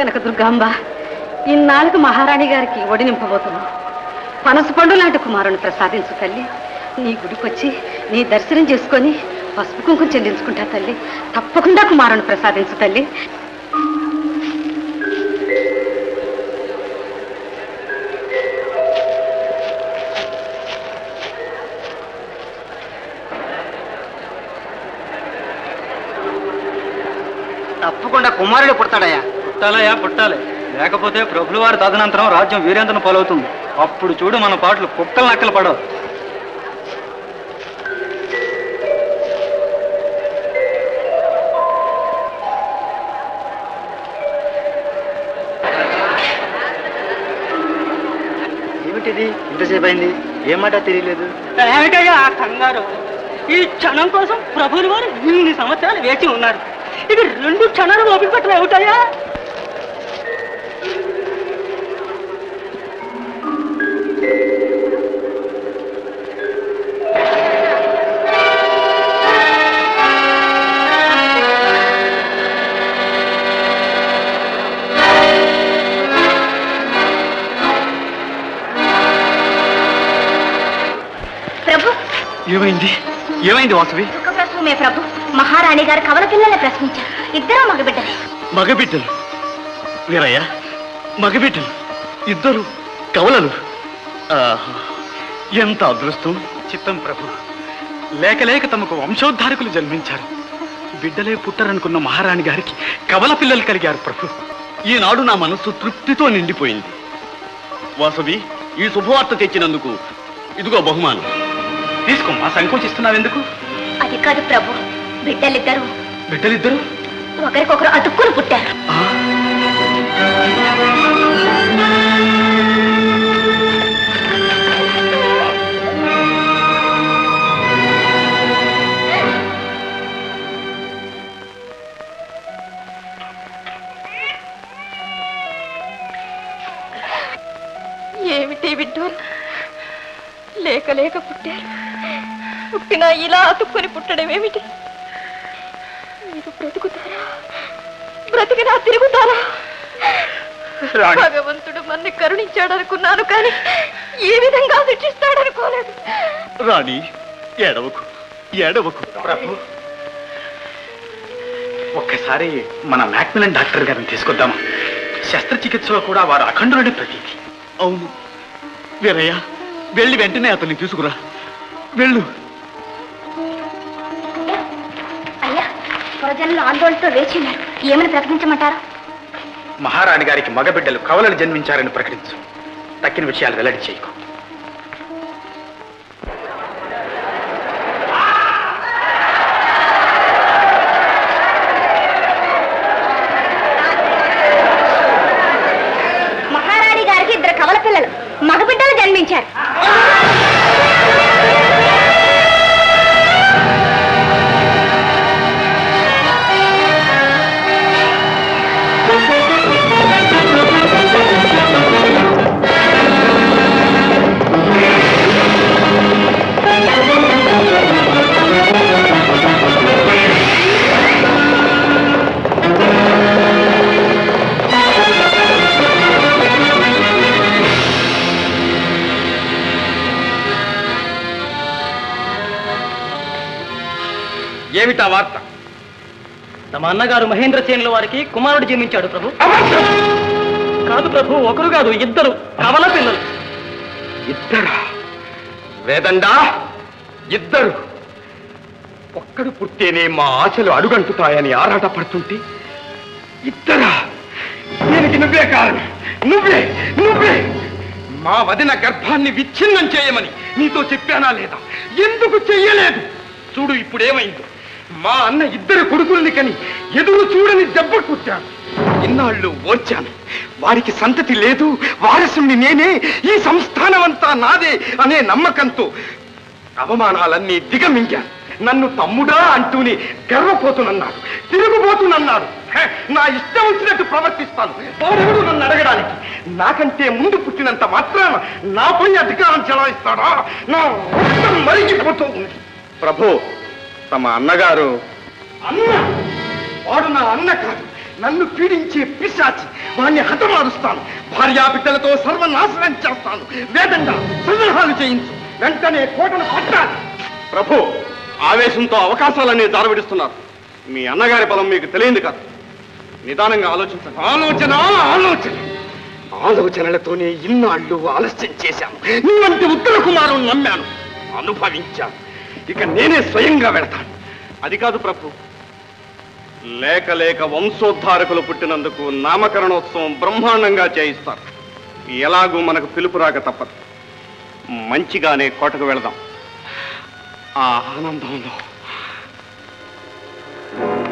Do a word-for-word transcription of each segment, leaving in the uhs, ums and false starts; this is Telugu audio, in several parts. కనకదుర్గాంబ ఇన్నాళ్ళకు మహారాణి గారికి ఒడి నింపబోతున్నాం. పనసు పండు లాంటి కుమారుని ప్రసాదించు తల్లి. నీ గుడికొచ్చి నీ దర్శనం చేసుకొని పసుపు కుంకుమ చెల్లించుకుంటా తల్లి. తప్పకుండా కుమారుని ప్రసాదించు తల్లి. తప్పకుండా కుమారుడు పుడతాడయా. పుట్టాలయా పుట్టాలి. లేకపోతే ప్రభుల వారి తదనంతరం రాజ్యం వీరేంద్రను పాలవుతుంది. అప్పుడు చూడు మన పాటలు కుక్కలు నక్కలు పడవు. ఏమిటిది ఇంతసేపు అయింది, ఏం మాట తెలియలేదు. ఏమిటయ్యా ఆ కంగారు? ఈ క్షణం కోసం ప్రభుల వారు ఇన్ని సంవత్సరాలు వేచి ఉన్నారు. ఇది రెండు క్షణాలు ఓపిక పట్టడం ఏమిటయ్యా? ఏమైంది ఏమైంది వాసవి? దుఃఖప్రసవమే ప్రభు. మహారాణి గారు కవల పిల్లల్ని ప్రశ్నించారు. ఇద్దరు మగబిడ్డలే. మగబిడ్డలు వీరయ్య? మగబిడ్డలు ఇద్దరు కవలలు. ఎంత అదృష్టం. చిత్తం ప్రభు. లేక లేక తమకు వంశోద్ధారకులు జన్మించారు. బిడ్డలే పుట్టరనుకున్న మహారాణి గారికి కవల పిల్లలు కలిగారు ప్రభు. ఈనాడు నా మనస్సు తృప్తితో నిండిపోయింది. వాసవి, ఈ శుభవార్త తెచ్చినందుకు ఇదిగో బహుమానం తీసుకోమ్మా. సంకోచిస్తున్నావెందుకు? అది కాదు ప్రభు, బిడ్డలిద్దరు బిడ్డలిద్దరు ఒకరికొకరు అతుక్కుని పుట్టారు. ఏమిటి బిడ్డోరు లేక లేక పుట్టారు. పుట్టినా ఇలా అతుక్కుని పుట్టడం ఏమిటి? మీరు బ్రతుకుతారా? బ్రతికినా తిరుగుతారా? భగవంతుడు మన్ని కరుణించాడనుకున్నాను, కానీ ఈ విధంగా శిక్షిస్తాడనుకోలేదు. రాణి, ఏడవకు ఏడవకు. ఒక్కసారి మన మ్యాక్మిలన్ డాక్టర్ గారిని తీసుకొద్దాము. శస్త్రచికిత్సలో కూడా వారు అఖండులనే ప్రతీతి. అవును వీరయ్య, వెళ్ళి వెంటనే అతన్ని తీసుకురా. వెళ్ళు. ప్రజలు ఆందోళనతో వేచి ఉన్నారు. ఏమని ప్రకటించమంటారు? మహారాణి గారికి మగబిడ్డలు కవలలు జన్మించారని ప్రకటించు. తక్కిన విషయాలు వెల్లడి చేయకు. మహారాణి గారికి ఇద్దరు కవల పిల్లలు మగబిడ్డలు జన్మించారు. ఏమిటా వార్త? తమ అన్నగారు మహేంద్ర సేనుల వారికి కుమారుడు జన్మించాడు ప్రభు. కాదు ప్రభు, ఒకరు కాదు ఇద్దరు కవల పిల్లలు. ఇద్దరు వేదండా? ఇద్దరు ఒక్కడు పుట్టేనే మా ఆశలు అడుగంటుతాయని ఆరాటపడుతుంటే ఇద్దరా? దీనికి నువ్వే కారణం. నువ్వే నువ్వే మా వదిన గర్భాన్ని విచ్ఛిన్నం చేయమని నీతో చెప్పానా లేదా? ఎందుకు చెయ్యలేదు? చూడు ఇప్పుడేమైంది. మా అన్న ఇద్దరు కొడుకుల్ని కని ఎదురు చూడని దెబ్బ కుట్టాను. ఇన్నాళ్ళు ఓర్చాను. వారికి సంతతి లేదు, వారసుని నేనే, ఈ సంస్థానం అంతా నాదే అనే నమ్మకంతో అవమానాలన్నీ దిగమింగాను. నన్ను తమ్ముడా అంటూనే గర్వపోతునన్నాడు, తిరుగుబోతునన్నాడు. నా ఇష్టం వచ్చినట్టు ప్రవర్తిస్తాను. ఎవరెవడు నన్ను అడగడానికి? నాకంటే ముందు పుట్టినంత మాత్రాన నాపై అధికారం చెలాయిస్తాడా? నా రక్తం మరిగిపోతుంది ప్రభు. తమ అన్నగారు అన్న వాడు నా అన్న కాదు, నన్ను పీడించే పిశాచి వాణ్ణి హతమారుస్తాను. భార్యా బిడ్డలతో సర్వనాశనం చేస్తాను. వేదంగా సంగ్రహాలు చేయించు. వెంటనే కోటను పట్టాలి. ప్రభు, ఆవేశంతో అవకాశాలన్నీ దారవిడిస్తున్నారు. మీ అన్నగారి బలం మీకు తెలియదు కాదు. నిదానంగా ఆలోచించండి. ఆలోచన ఆలోచన ఆలోచనలతోనే ఇన్నాళ్ళు ఆలస్యం చేశాను. నీవంటి ఉత్తర కుమారుని నమ్మాను, అనుభవించాను. ఇక నేనే స్వయంగా వెళతాను. అది కాదు ప్రభు, లేక లేక వంశోద్ధారకులు పుట్టినందుకు నామకరణోత్సవం బ్రహ్మాండంగా చేయిస్తారు. ఎలాగూ మనకు పిలుపు రాక తప్పదు. మంచిగానే కోటకు వెళదాం. ఆ ఆనందంలో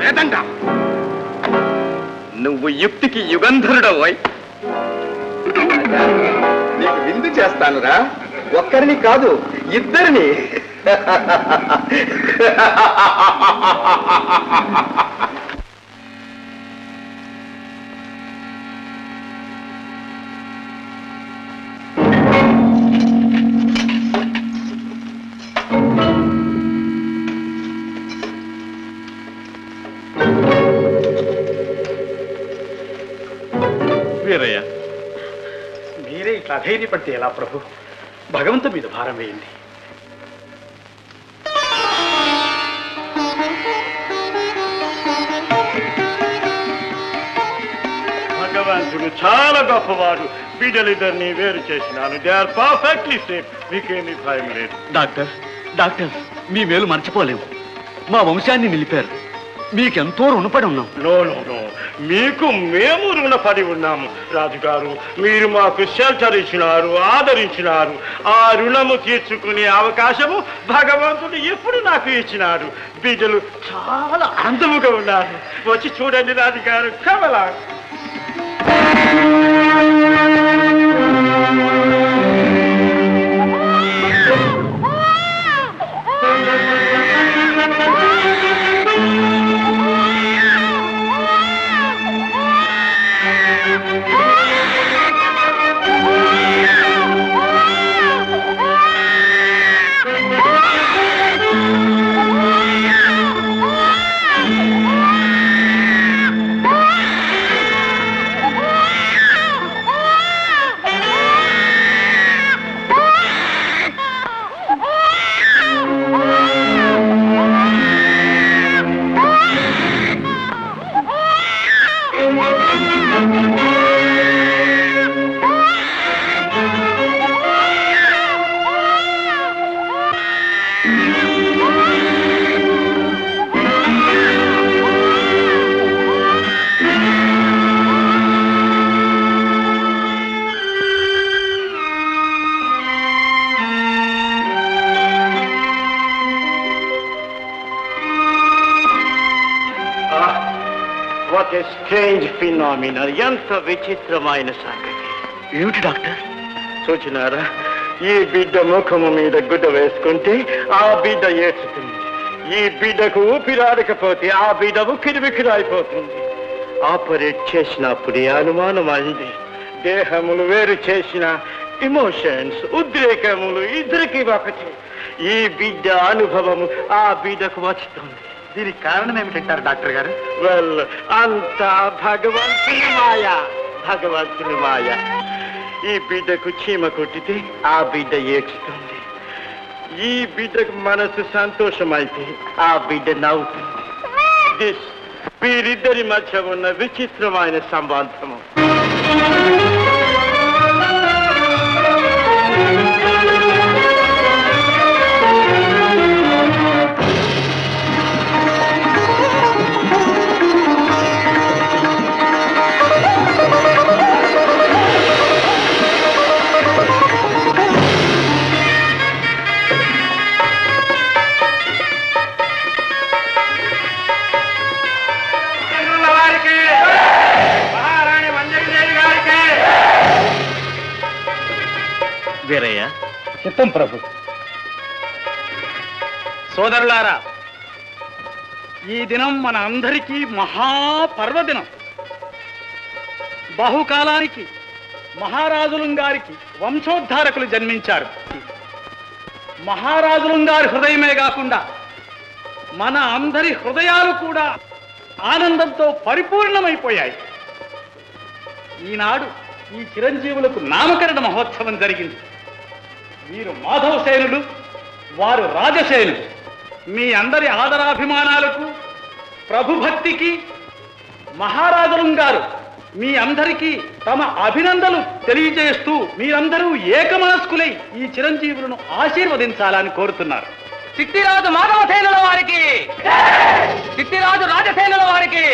వేదండా, నువ్వు యుక్తికి యుగంధరుడవోయ్. నీకు విందు చేస్తానురా. ఒక్కరిని కాదు, ఇద్దరిని. వీరయ్య, మీరే ఇట్లా ధైర్యపడితే ఎలా ప్రభు? భగవంతు మీద భారం వేయండి. భగవంతుడు చాలా గొప్పవాడు. బిడ్డలిద్దరిని వేరు చేసినాను. They are perfectly safe. మీకేమీ భయం లేదు. డాక్టర్ డాక్టర్ మీ మేలు మర్చిపోలేము. మా వంశాన్ని నిలిపారు. మీకెంతో రుణపడి ఉన్నాం. నో నో నో, మీకు మేము రుణపడి ఉన్నాము. రాజుగారు, మీరు మాకు షెల్టర్ ఇచ్చినారు, ఆదరించినారు. ఆ రుణము తీర్చుకునే అవకాశము భగవంతుడు ఎప్పుడు నాకు ఇచ్చినారు. బిడ్డలు చాలా అందముగా ఉన్నారు. వచ్చి చూడండి రాజుగారు. కమలా ఎంత విచిత్రమైన సంగతి ఏమిటి డాక్టర్? చూచినారా, ఈ బిడ్డ ముఖము మీద గుడ్డ వేసుకుంటే ఆ బిడ్డ ఏడ్చుతుంది. ఈ బిడ్డకు ఊపిరాడకపోతే ఆ బిడ్డ ఉక్కిరి విక్కిరి అయిపోతుంది. ఆపరేట్ చేసినప్పుడు అనుమానం అయింది. దేహములు వేరు చేసిన ఎమోషన్స్, ఉద్రేకములు ఇద్దరికి ఒకటి. ఈ బిడ్డ అనుభవము ఆ బిడ్డకు వచ్చుతుంది. దీనికి కారణం ఏమిటంటారు డాక్టర్ గారు? వెల్, అంతా భగవంతుని మాయ. భగవంతుని మాయ. ఈ బిడ్డకు చీమ కొట్టితే ఆ బిడ్డ ఏడ్చుతుంది. ఈ బిడ్డకు మనసు సంతోషమైతే ఆ బిడ్డ నవ్వుతుంది. దిస్ వీరిద్దరి మధ్య ఉన్న విచిత్రమైన సంబంధము. చిత్తం ప్రభు. సోదరులారా, ఈ దినం మన అందరికీ మహాపర్వదినం. బహుకాలానికి మహారాజులంగారికి వంశోద్ధారకులు జన్మించారు. మహారాజులంగారి హృదయమే కాకుండా మన అందరి హృదయాలు కూడా ఆనందంతో పరిపూర్ణమైపోయాయి. ఈనాడు ఈ చిరంజీవులకు నామకరణ మహోత్సవం జరిగింది. మీరు మాధవశైలులు, వారు రాజశైలులు. మీ అందరి ఆదరాభిమానాలకు, ప్రభుభక్తికి మహారాజులం గారు మీ అందరికీ తమ అభినందనలు తెలియజేస్తూ మీరందరూ ఏకమనస్కులై ఈ చిరంజీవులను ఆశీర్వదించాలని కోరుతున్నారు. చిట్టిరాజు మాధవసేనుల వారికి, చిట్టిరాజు రాజసేనుల వారికి.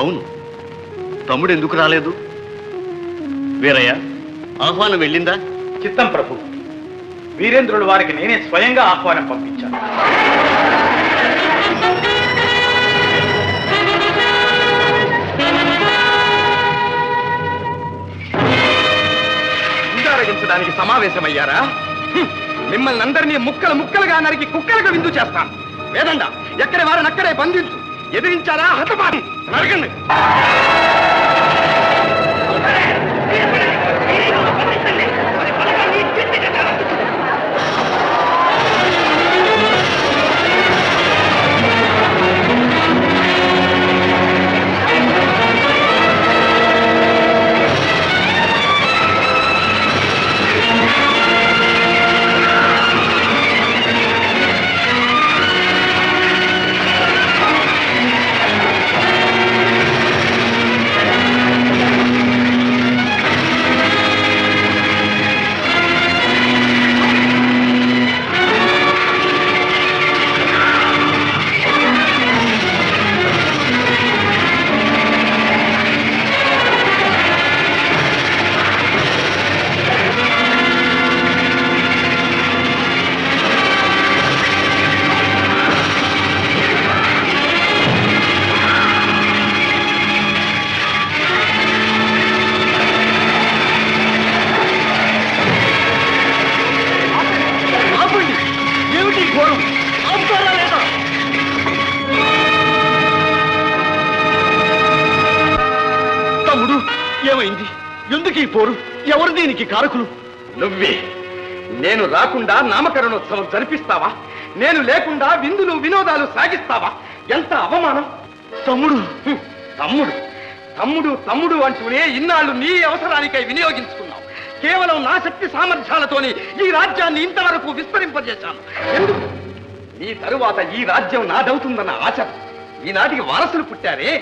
అవును, తమ్ముడు ఎందుకు రాలేదు? వీరయ్య ఆహ్వానం వెళ్ళిందా? చిత్తం ప్రభు, వీరేంద్రుడు వారికి నేనే స్వయంగా ఆహ్వానం పంపించాను. ముందారగించడానికి సమావేశమయ్యారా? మిమ్మల్ని అందరినీ ముక్కలు ముక్కలుగా నరికి కుక్కలుగా విందు చేస్తాను. వేదండా, ఎక్కడి వారిని అక్కడే బంధించు. ఎదిరించారా హతపాటి నరకండి. కారకులు నువ్వే. నేను రాకుండా నామకరణోత్సవం జరిపిస్తావా? నేను లేకుండా విందులు వినోదాలు సాగిస్తావా? ఎంత అవమానం! తమ్ముడు తమ్ముడు తమ్ముడు తమ్ముడు అంటూనే ఇన్నాళ్ళు నీ అవసరానికై వినియోగించుకున్నావు. కేవలం నా శక్తి సామర్థ్యాలతోనే ఈ రాజ్యాన్ని ఇంతవరకు విస్తరింపజేశాను. ఎందుకు? నీ తరువాత ఈ రాజ్యం నాదవుతుందన్న ఆశ. ఈనాటికి వారసులు పుట్టారే,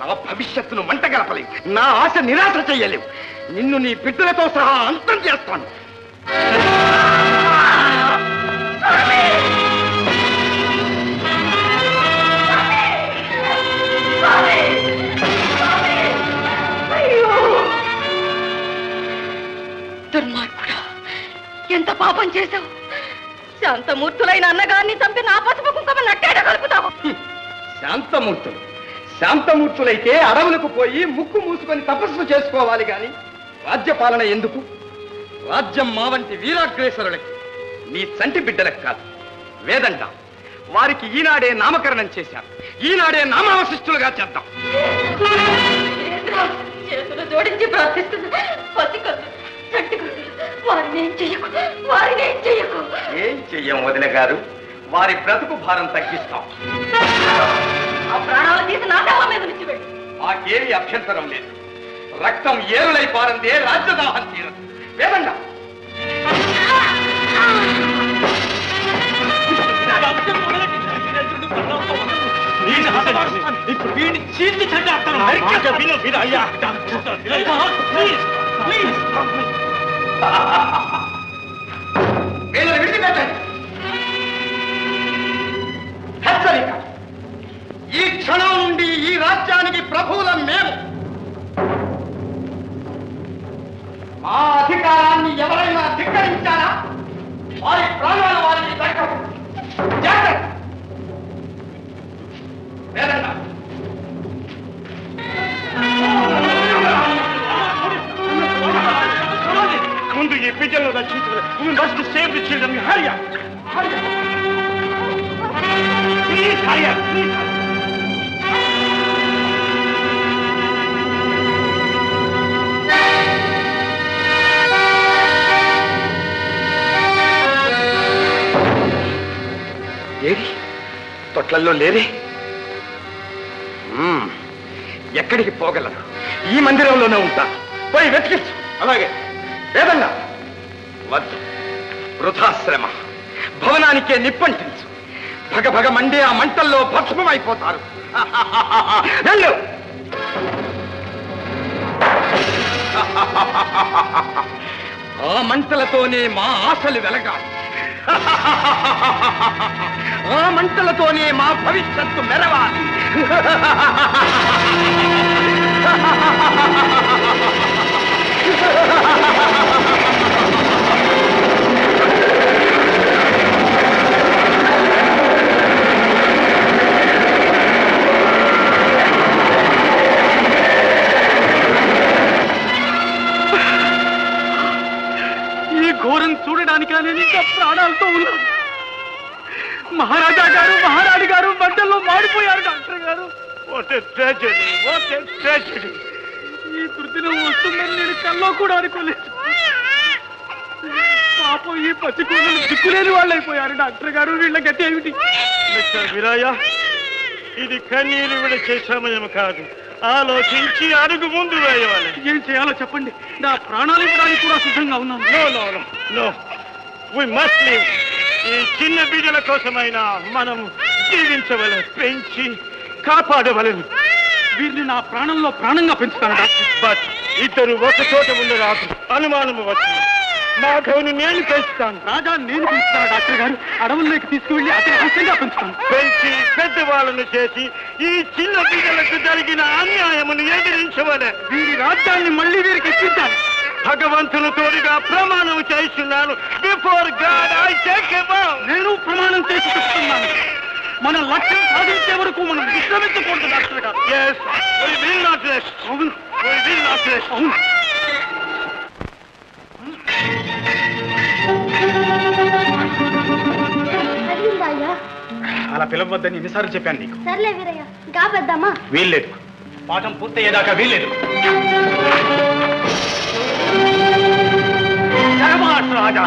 నా భవిష్యత్తును మంట గలపలేవు, నా ఆశ నిరాశ చెయ్యలేవు. నిన్ను నీ బిడ్డలతో సహా అంతం చేస్తాను. దుర్మార్గుడా, ఎంత పాపం చేశావు! శాంతమూర్తులైన అన్నగారిని చంపి నా పసుపు కుంకుమ నట్టేట కలుపుతావు. శాంతమూర్తులు శాంతమూర్తులైతే అడవులకు పోయి ముక్కు మూసుకొని తపస్సు చేసుకోవాలి గాని రాజ్యపాలన ఎందుకు? రాజ్యం మా వంటి వీరాగ్రేసరులకి, నీ చంటి బిడ్డలకు కాదు. వేదంట, వారికి ఈనాడే నామకరణం చేశారు. ఈనాడే నామావశిష్ఠులుగా చేద్దాం. జోడించి ప్రార్థిస్తున్నా, ఏం చెయ్యం వదిన గారు, వారి బ్రతుకు భారం తగ్గిస్తాం. మాకేమి అభ్యంతరం లేదు. రక్తం ఏరులై పారందే రాజ్యదాహం తీరం. వేదండా, వీళ్ళని విడిచిపెట్టండి. హెచ్చరిక, ఈ క్షణం నుండి ఈ రాజ్యానికి ప్రభువులం మేము. మా అధికారాన్ని ఎవరైనా ధిక్కరించారా? వారి ప్రాణాలు వారికి దక్కవు. జాగ్రత్త. వేదంట ముందు ఈ పిల్లలను రక్షించండి. We must save the children. Hurry up. Hurry up. Please hurry up. Please hurry up. ఏడి తొట్లల్లో లేరే, ఎక్కడికి పోగలను? ఈ మందిరంలోనే ఉంటా. పోయి వెతికిచ్చు. అలాగే వేదన్నా. వద్దు, వృధాశ్రమ. భవనానికే నిప్పంటించు. భగభగ మండే ఆ మంటల్లో భస్మమైపోతారు. వెళ్ళు. ఆ మంటలతోనే మా ఆశలు వెలగాలి. ఆ మంటలతోనే మా భవిష్యత్తు మెరవాలి. ఈ ఘోరం చూడడానికి ప్రాణాలతో ఉన్నాను. మహారాజా గారు, మహారాణి గారు మంటల్లో మాడిపోయారు. డాక్టర్ గారు, what a tragedy, what a tragedy. ఈ దుర్దినం వస్తుందని నేను కల్లో కూడా అనుకోలేదు. పాపం ఈ పసికూడలు దిక్కులేని వాళ్ళు అయిపోయారు. డాక్టర్ గారు, వీళ్ళ గతి ఏమిటి? విరాయ, ఇది కన్నీరు విడిచే సమయం కాదు. ఆలోచించి అడుగు ముందు వేయవాలి. ఏం చేయాలో చెప్పండి. నా ప్రాణాలు ఇవ్వడానికి కూడా సిద్ధంగా ఉన్నాను. No no no no we must live. ఈ చిన్న బిడ్డల కోసమైనా మనం జీవించవలెను, పెంచి కాపాడవలెను. వీరిని నా ప్రాణంలో ప్రాణంగా పెంచుతాను డాక్టర్. బట్ ఇద్దరు ఒక చోట ఉండరాదు, అనుమానం వచ్చు. మాధవ్ని నేను పెంచుతాను. రాజా, నేను పెంచుతాను డాక్టర్ గారు. అడవుల్లోకి తీసుకువెళ్ళి అతని రహస్యంగా పెంచుతాను. పెంచి పెద్దవాళ్ళను చేసి ఈ చిన్న బిడ్డలకు జరిగిన అన్యాయమును ఎదిరించవలెను. వీరి రాజ్యాన్ని మళ్ళీ వీరికి ఇప్పించాలి. భగవంతుని తోడుగా ప్రమాణం చేస్తున్నాను. Before God I take a vow. నేను ప్రమాణం చేస్తున్నాను. మన లక్ష్యం సాధించే వరకు మనం విశ్రమించకూడదు డాక్టర్ గారు. yes we will not rest. అవును, we will not rest. అవును. అలా పిలవద్దని ఎన్నిసార్లు చెప్పాను నీకు? సర్లే వీరయ్య, గాబద్దామా? వీల్లేదు. పాఠం పూర్తయ్యేదాకా వీల్లేదు. రాజా,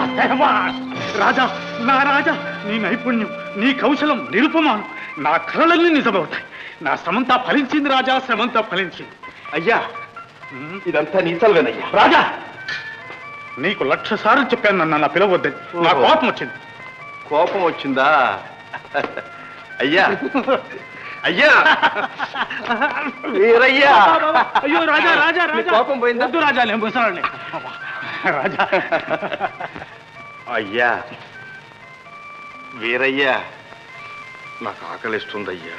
రాజా, నా రాజా, నీ నైపుణ్యం, నీ కౌశలం నిరుపమాను. నా కళలన్నీ నిజమవుతాయి. నా శ్రమంతా ఫలించింది రాజా, శ్రమంతా ఫలించింది. అయ్యా, ఇదంతా నీ చలవేనయ్యా. రాజా, నీకు లక్ష సార్లు చెప్పాను నన్ను నా పిలవద్దని. నా కోపం వచ్చింది. కోపం వచ్చిందా? అయ్యా, అయ్యా, వీరయ్యా. అయ్యో రాజా, రాజా, రాజా, కోపం పోయిందా? రాజా, నేను ముసలాడిని. రాజా, అయ్యా, వీరయ్యా, నాకు ఆకలిస్తుంది అయ్యా.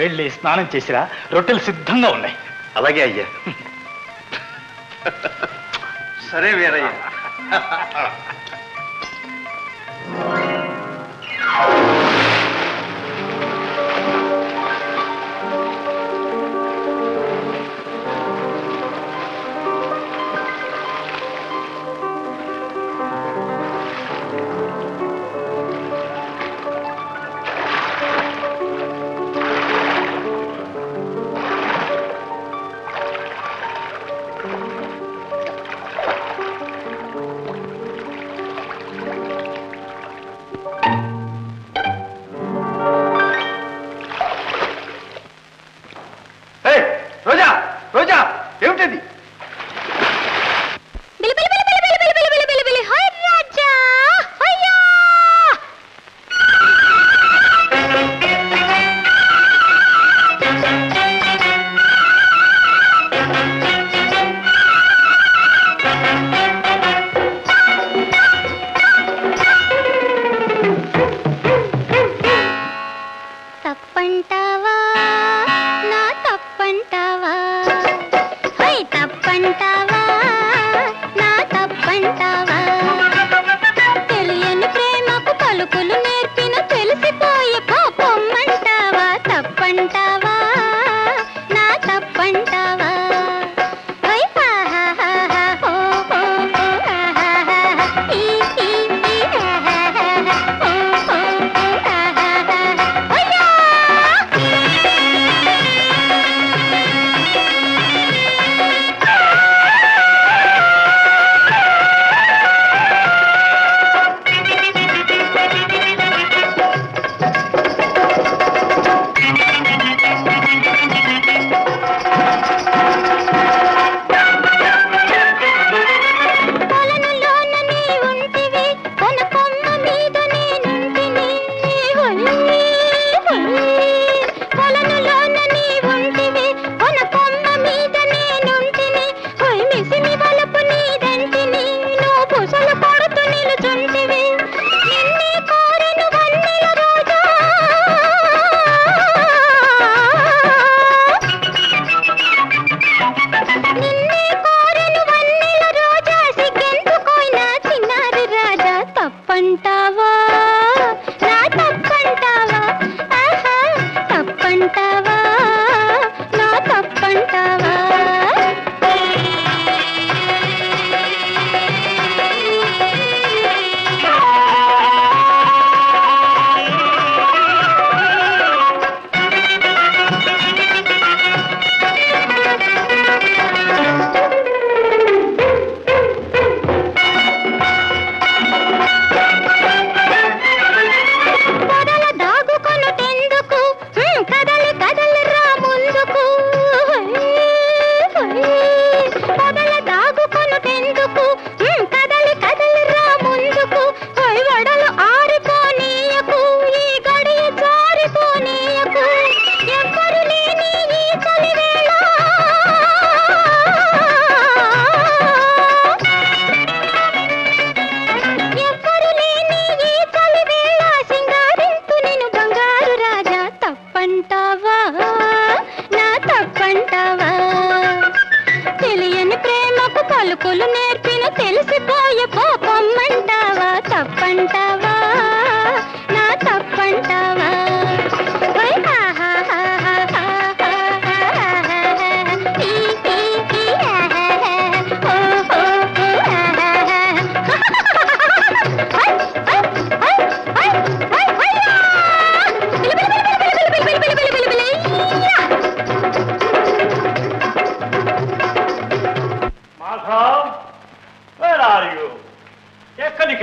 వెళ్ళి స్నానం చేసిరా, రొట్టెలు సిద్ధంగా ఉన్నాయి. అలాగే అయ్యా. సరే వీరయ్యా.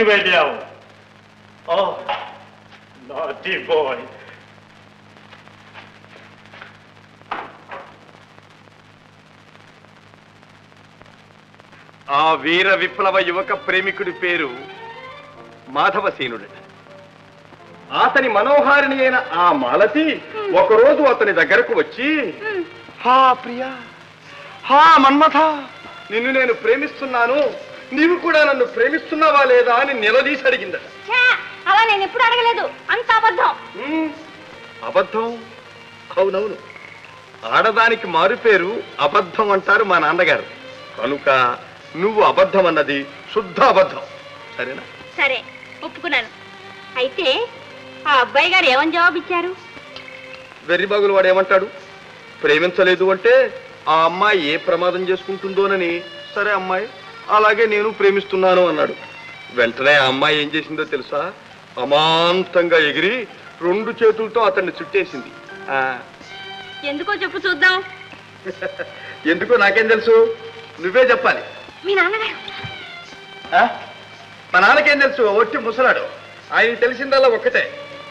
வீட்டுக்கு வேண்டியாகும். ஓ naughty boy. ఆ వీర విప్లవ యువక ప్రేమికుడి పేరు మాధవసేనుడు. అతని మనోహారిణి అయిన ఆ మాలతి ఒకరోజు అతని దగ్గరకు వచ్చి, హా ప్రియా, హా మన్మథ, నిన్ను నేను ప్రేమిస్తున్నాను, నీవు కూడా నన్ను ప్రేమిస్తున్నావా లేదా అని నిలదీసి అడిగిందట. అలా నేను ఎప్పుడు అడగలేదు, అంత అబద్ధం. అబద్ధం? అవునవును, ఆడదానికి మారు పేరు అబద్ధం అంటారు మా నాన్నగారు. కనుక నువ్వు అబద్ధం అన్నది శుద్ధ అబద్ధం. సరేనా? సరే, ఒప్పుకున్నాను. అయితే ఆ అబ్బాయి గారు ఏమని జవాబిచ్చారు? వెర్రి బాగులు వాడు ఏమంటాడు, ప్రేమించలేదు అంటే ఆ అమ్మాయి ఏ ప్రమాదం చేసుకుంటుందోనని. సరే అమ్మాయి, అలాగే నేను ప్రేమిస్తున్నాను అన్నాడు. వెంటనే ఆ అమ్మాయి ఏం చేసిందో తెలుసా? అమాంతంగా ఎగిరి రెండు చేతులతో అతన్ని చుట్టేసింది. ఎందుకో చెప్పు చూద్దాం. ఎందుకో నాకేం తెలుసు, నువ్వే చెప్పాలి. మీ నాన్నగారు? మా నాన్నకేం తెలుసు, ఒట్టి ముసలాడు. ఆయన తెలిసిందల్లా ఒక్కటే,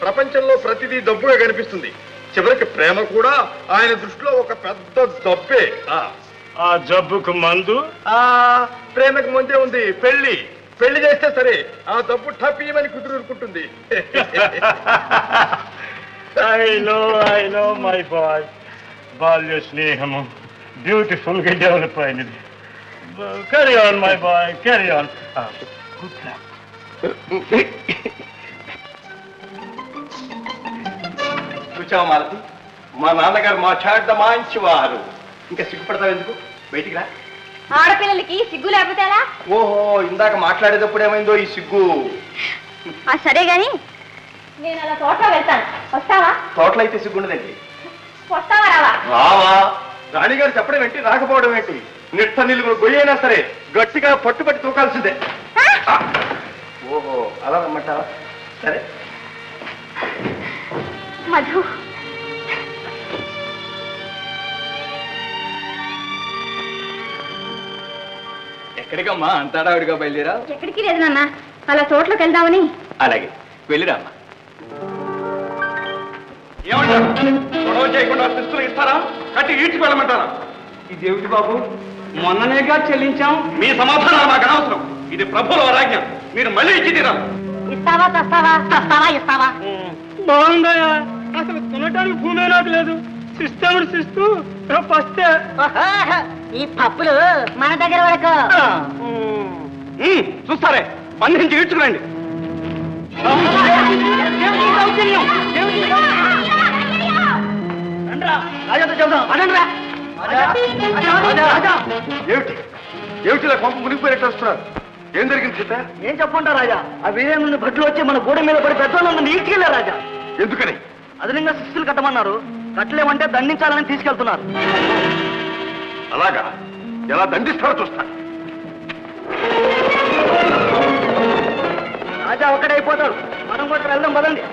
ప్రపంచంలో ప్రతిదీ డబ్బుగా కనిపిస్తుంది, చివరికి ప్రేమ కూడా ఆయన దృష్టిలో ఒక పెద్ద డబ్బే. ఆ జబ్బుకు మందు ఆ ప్రేమకు ముందే ఉంది పెళ్లి. పెళ్లి చేస్తే సరే ఆ డబ్బు ఠపీమని కుదురుకుంటుంది. బాల్య స్నేహము బ్యూటిఫుల్ గా డెవలప్ అయినది. Carry on, my boy. Carry on. Ah, good luck. చూచావు Malathi, మా నాన్నగారు మాట్లాడడం మంచివారు. ఇంకా సిగ్గుపడతావు ఎందుకు, బయటికి రా. ఆడపిల్లలకి సిగ్గు లేకపోతే ఎలా? ఓహో, ఇందాక మాట్లాడేటప్పుడు ఏమైందో ఈ సిగ్గు. సరే గాని నేను అలా తోటలో వెళ్తాను, వస్తావా? తోటలో అయితే సిగ్గుండదండి. వస్తావా రావా? రావా. రాణిగారు చెప్పడం ఏంటి, రాకపోవడం ఏంటి? నిట్ట నిలుగురు గొయ్యైనా సరే గట్టిగా పట్టుబట్టి తూకాల్సిందే. ఓహో, అలా రమ్మంటారా? సరే. మధు, ఎక్కడికమ్మా అంతాడావిడిగా బయలుదేరా? ఎక్కడికి లేదు నాన్న, అలా తోటలోకి వెళ్దామని. అలాగే వెళ్ళిరా అమ్మా. ఏమంటారు, గొడవ చేయకుండా తిస్తులు ఇస్తారా, కట్టి ఈడ్చుకు వెళ్ళమంటారా? ఇదేమిటి బాబు, మొన్ననేగా చెల్లించాం. మీ సమాధానాలు మాకు అనవసరం, ఇది ప్రభుల వరాజ్ఞ, మీరు మళ్ళీ ఇచ్చి తీరాలి. ఇస్తావా తస్తావా, తస్తావా ఇస్తావా? బాగుందయ్యా, అసలు తినడానికి భూమే నాకు లేదు. సిస్టముడు సిస్తూ పస్తే ఈ పప్పులు మన దగ్గర వరకు చూస్తారే, బంధించి ఇచ్చుకురండి. అనండ్రా, ఏమిటిలా కొంప మునిగిపోయినట్టు వస్తున్నారు, ఏం జరిగింది సీత? ఏం చెప్పంటారు రాజా, ఆ వీరేంద్రుని భట్లు వచ్చి మన గోడ మీద పడి పెద్దోళ్ళు నీటికెళ్ళా రాజా. ఎందుకని? అదనంగా శిస్తులు కట్టమన్నారు, కట్టలేమంటే దండించాలని తీసుకెళ్తున్నారు. అలాగా, ఎలా దండిస్తారో చూస్తాను. రాజా ఒక్కడే అయిపోతాడు, మనం కూడా వెళ్దాం పదండి.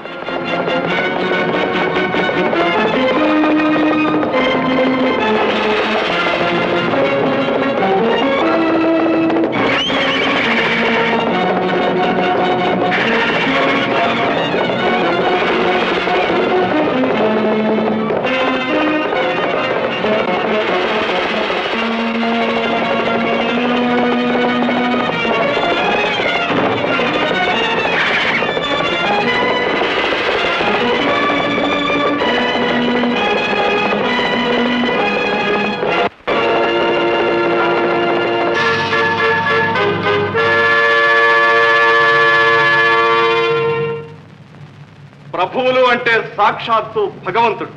ప్రభువులు అంటే సాక్షాత్తు భగవంతుడు,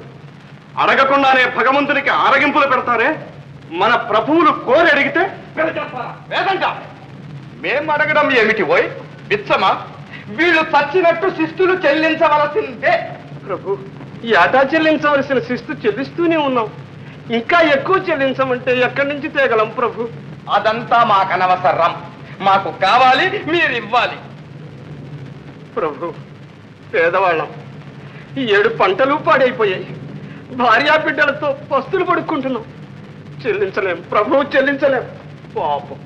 అడగకుండానే భగవంతునికి ఆరగింపులు పెడతారే. మన ప్రభువులు కోరి అడిగితే వేదంట. మేం అడగడం ఏమిటి పోయి బిచ్చమా, వీళ్ళు చచ్చినట్టు శిస్తులు చెల్లించవలసిందే. ప్రభు, యాటా చెల్లించవలసిన శిస్తు చెల్లిస్తూనే ఉన్నాం, ఇంకా ఎక్కువ చెల్లించమంటే ఎక్కడి నుంచి తేగలం ప్రభు? అదంతా మాకనవసరం, మాకు కావాలి మీరు ఇవ్వాలి ప్రభు. పేదవాళ్ళం, ఈ ఏడు పంటలు పాడైపోయాయి, భార్యా బిడ్డలతో పస్తులు పడుకుంటున్నాం, చెల్లించలేం ప్రభు, చెల్లించలేం పాపం.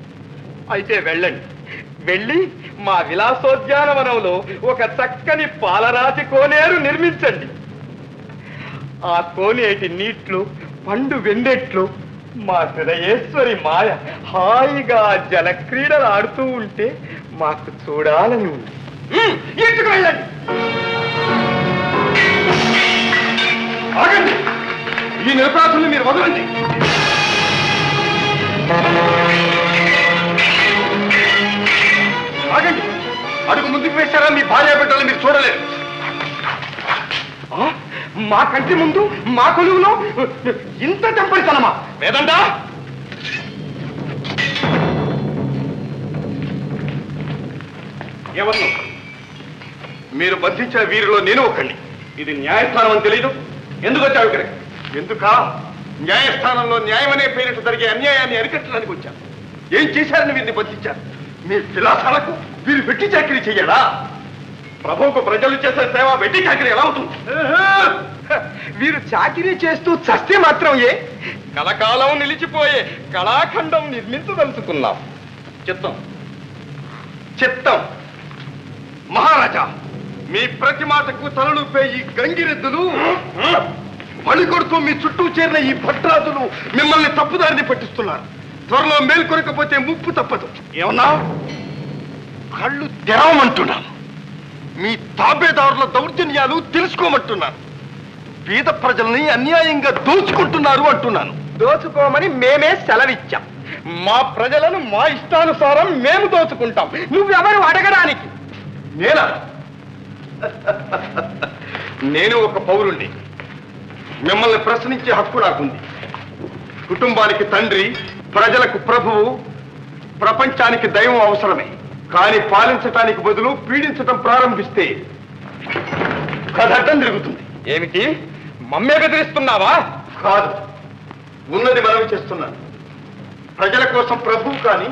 అయితే వెళ్ళండి, వెళ్ళి మా విలాసోద్యానవనంలో ఒక చక్కని పాలరాతి కోనేరు నిర్మించండి. ఆ కోనేటి నీట్లు పండు వెన్నెట్లు మా హృదయేశ్వరి మాయ హాయిగా జల క్రీడలు ఆడుతూ ఉంటే మాకు చూడాలని ఉంది. ఇంటికి వెళ్ళండి. ఆగండి, ఈ నిరపరాధుల్ని మీరు వదలండి. ఆగండి, అడుగు ముందుకు వేశారా మీ భార్య బిడ్డలు మీరు చూడలేరు. మా కంటి ముందు మా కొలువులో ఇంత తెంపరితనమా? వేదండా, ఎవరు మీరు బంధించిన వీరిలో నేను ఒకరిని. ఇది న్యాయస్థానం అని తెలియదు, ఎందుకు వచ్చావు ఇక్కడికి? ఎందుకా? న్యాయస్థానంలో న్యాయమనే పేరిట జరిగే అన్యాయాన్ని అరికట్టడానికి వచ్చాను. ఏం చేశారని వీరిని బంధించారు? మీ విలాసాలకు వీరు వెట్టి చాకరీ చేయాలా? ప్రభువుకు ప్రజలు చేసే సేవ వెట్టి చాకరీ ఎలా అవుతుంది? వీరు చాకరీ చేస్తూ చస్తే మాత్రం ఏ కలకాలం నిలిచిపోయే కళాఖండం నిర్మించదలుచుకున్నాం. చిత్తం చిత్తం మహారాజా, మీ ప్రతి మాటకు తలలుపే ఈ గంగిరెద్దులు, బలికొడుతూ మీ చుట్టూ చేరిన ఈ భట్రాజులు మిమ్మల్ని తప్పుదారిని పట్టిస్తున్నారు. త్వరలో మేల్కొనకపోతే ముప్పు తప్పదు. ఏమన్నా? కళ్ళు తెరవమంటున్నాను, మీ తాబేదారుల దౌర్జన్యాలు తెలుసుకోమంటున్నాను, పేద ప్రజల్ని అన్యాయంగా దోచుకుంటున్నారు అంటున్నాను. దోచుకోమని మేమే సెలవిచ్చాం. మా ప్రజలను మా ఇష్టానుసారం మేము దోచుకుంటాం, నువ్వెవరు అడగడానికి. నేనా? నేను ఒక పౌరుణ్ణి, మిమ్మల్ని ప్రశ్నించే హక్కు నాకుంది. కుటుంబానికి తండ్రి, ప్రజలకు ప్రభువు, ప్రపంచానికి దైవం అవసరమే. కానీ పాలించటానికి బదులు పీడించటం ప్రారంభిస్తే కథ అడ్డం తిరుగుతుంది. ఏమిటి, మమ్మే బెదిరిస్తున్నావా? కాదు, ఉన్నది మనవి చేస్తున్నాను. ప్రజల కోసం ప్రభువు కానీ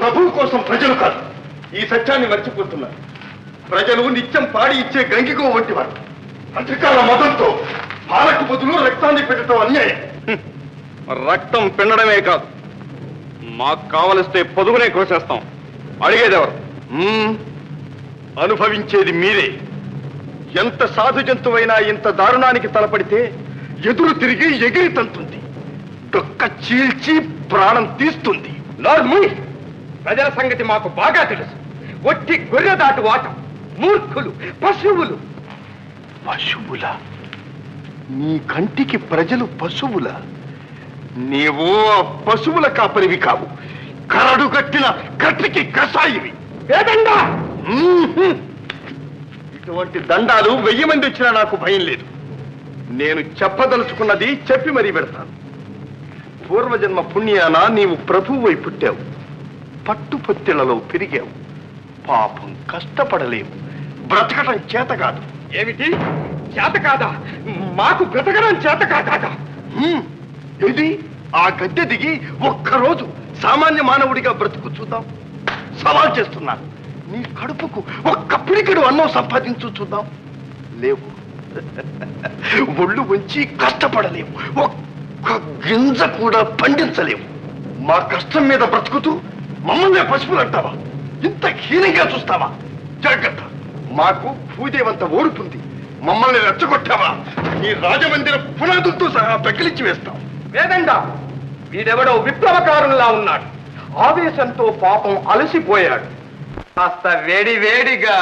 ప్రభువు కోసం ప్రజలు కాదు. ఈ సత్యాన్ని మర్చిపోతున్నారు. ప్రజలు నిత్యం పాడి ఇచ్చే గంగిగో వంటి వారు. అధికార మతంతో పాలకు బదులు రక్తాన్ని పెట్టడం అన్యాయం. రక్తం పిండడమే కాదు, మాకు కావలిస్తే పొదుగునే కోసేస్తాం. అడిగేదెవరు? అనుభవించేది మీరే. ఎంత సాధు జంతువైనా ఇంత దారుణానికి తలపడితే ఎదురు తిరిగి ఎగిరి తంతుంది, డొక్క చీల్చి ప్రాణం తీస్తుంది. నార్మీ, ప్రజల సంగతి మాకు బాగా తెలుసు. ఒట్టి గొర్రె దాటు వాటం, మూర్ఖులు, పశువులు. పశువుల? నీ కంటికి ప్రజలు పశువుల? నీవు పశువుల కాపరివి కావు, కరడు కట్టిన కట్టికి కషాయివి. వేదండా, ఇటువంటి దండాలు వెయ్యి మంది వచ్చినా నాకు భయం లేదు. నేను చెప్పదలుచుకున్నది చెప్పి మరీ పెడతాను. పూర్వజన్మ పుణ్యాన నీవు ప్రభువు అయి పుట్టావు, పట్టుపొత్తిళ్లలో పెరిగావు. పాపం, కష్టపడలేవు, బ్రతకటం చేత కాదు. ఏమిటి చేత కాదా? మాకు బ్రతకడం చేత కాదా? ఇది ఆ గద్దె దిగి ఒక్కరోజు సామాన్య మానవుడిగా బ్రతుకు చూద్దాం. సవాల్ చేస్తున్నాను, నీ కడుపుకు ఒక్క పిడికెడు అన్నం సంపాదించు చూద్దాం. లేవు, ఒళ్ళు వంచి కష్టపడలేవు, ఒక్క గింజ కూడా పండించలేవు. మా కష్టం మీద బ్రతుకుతూ మమ్మల్ని పశువులు అంటావా? ఇంత హీనంగా చూస్తావా? జాగ్రత్త, మాకు భూదేవంత ఓడుపుంది. మమ్మల్ని రెచ్చగొట్టావా నీ రాజమందిర పునాదులతో సహా పెకిలించి వేస్తాం. వేదండా, వీడెవడో విప్లవకారునిలా ఉన్నాడు. ఆవేశంతో పాపం అలసిపోయాడు. కాస్త వేడి వేడిగా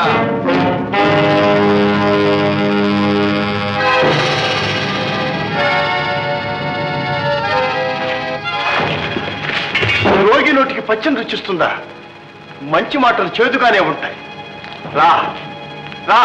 రోగి నోటికి పచ్చని రుచిస్తుందా? మంచి మాటలు చేదుగానే ఉంటాయి. రా రా.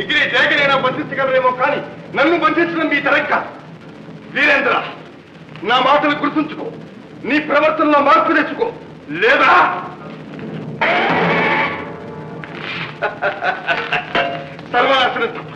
డిగ్రీ జాగిరైనా బంధించగలరేమో కానీ నన్ను బంధించడం మీ తరం కాదు. వీరేంద్ర, నా మాటలు గుర్తుంచుకో, నీ ప్రవర్తనలో మార్పు తెచ్చుకో. లేదా సర్వనాశనం తప్పదు.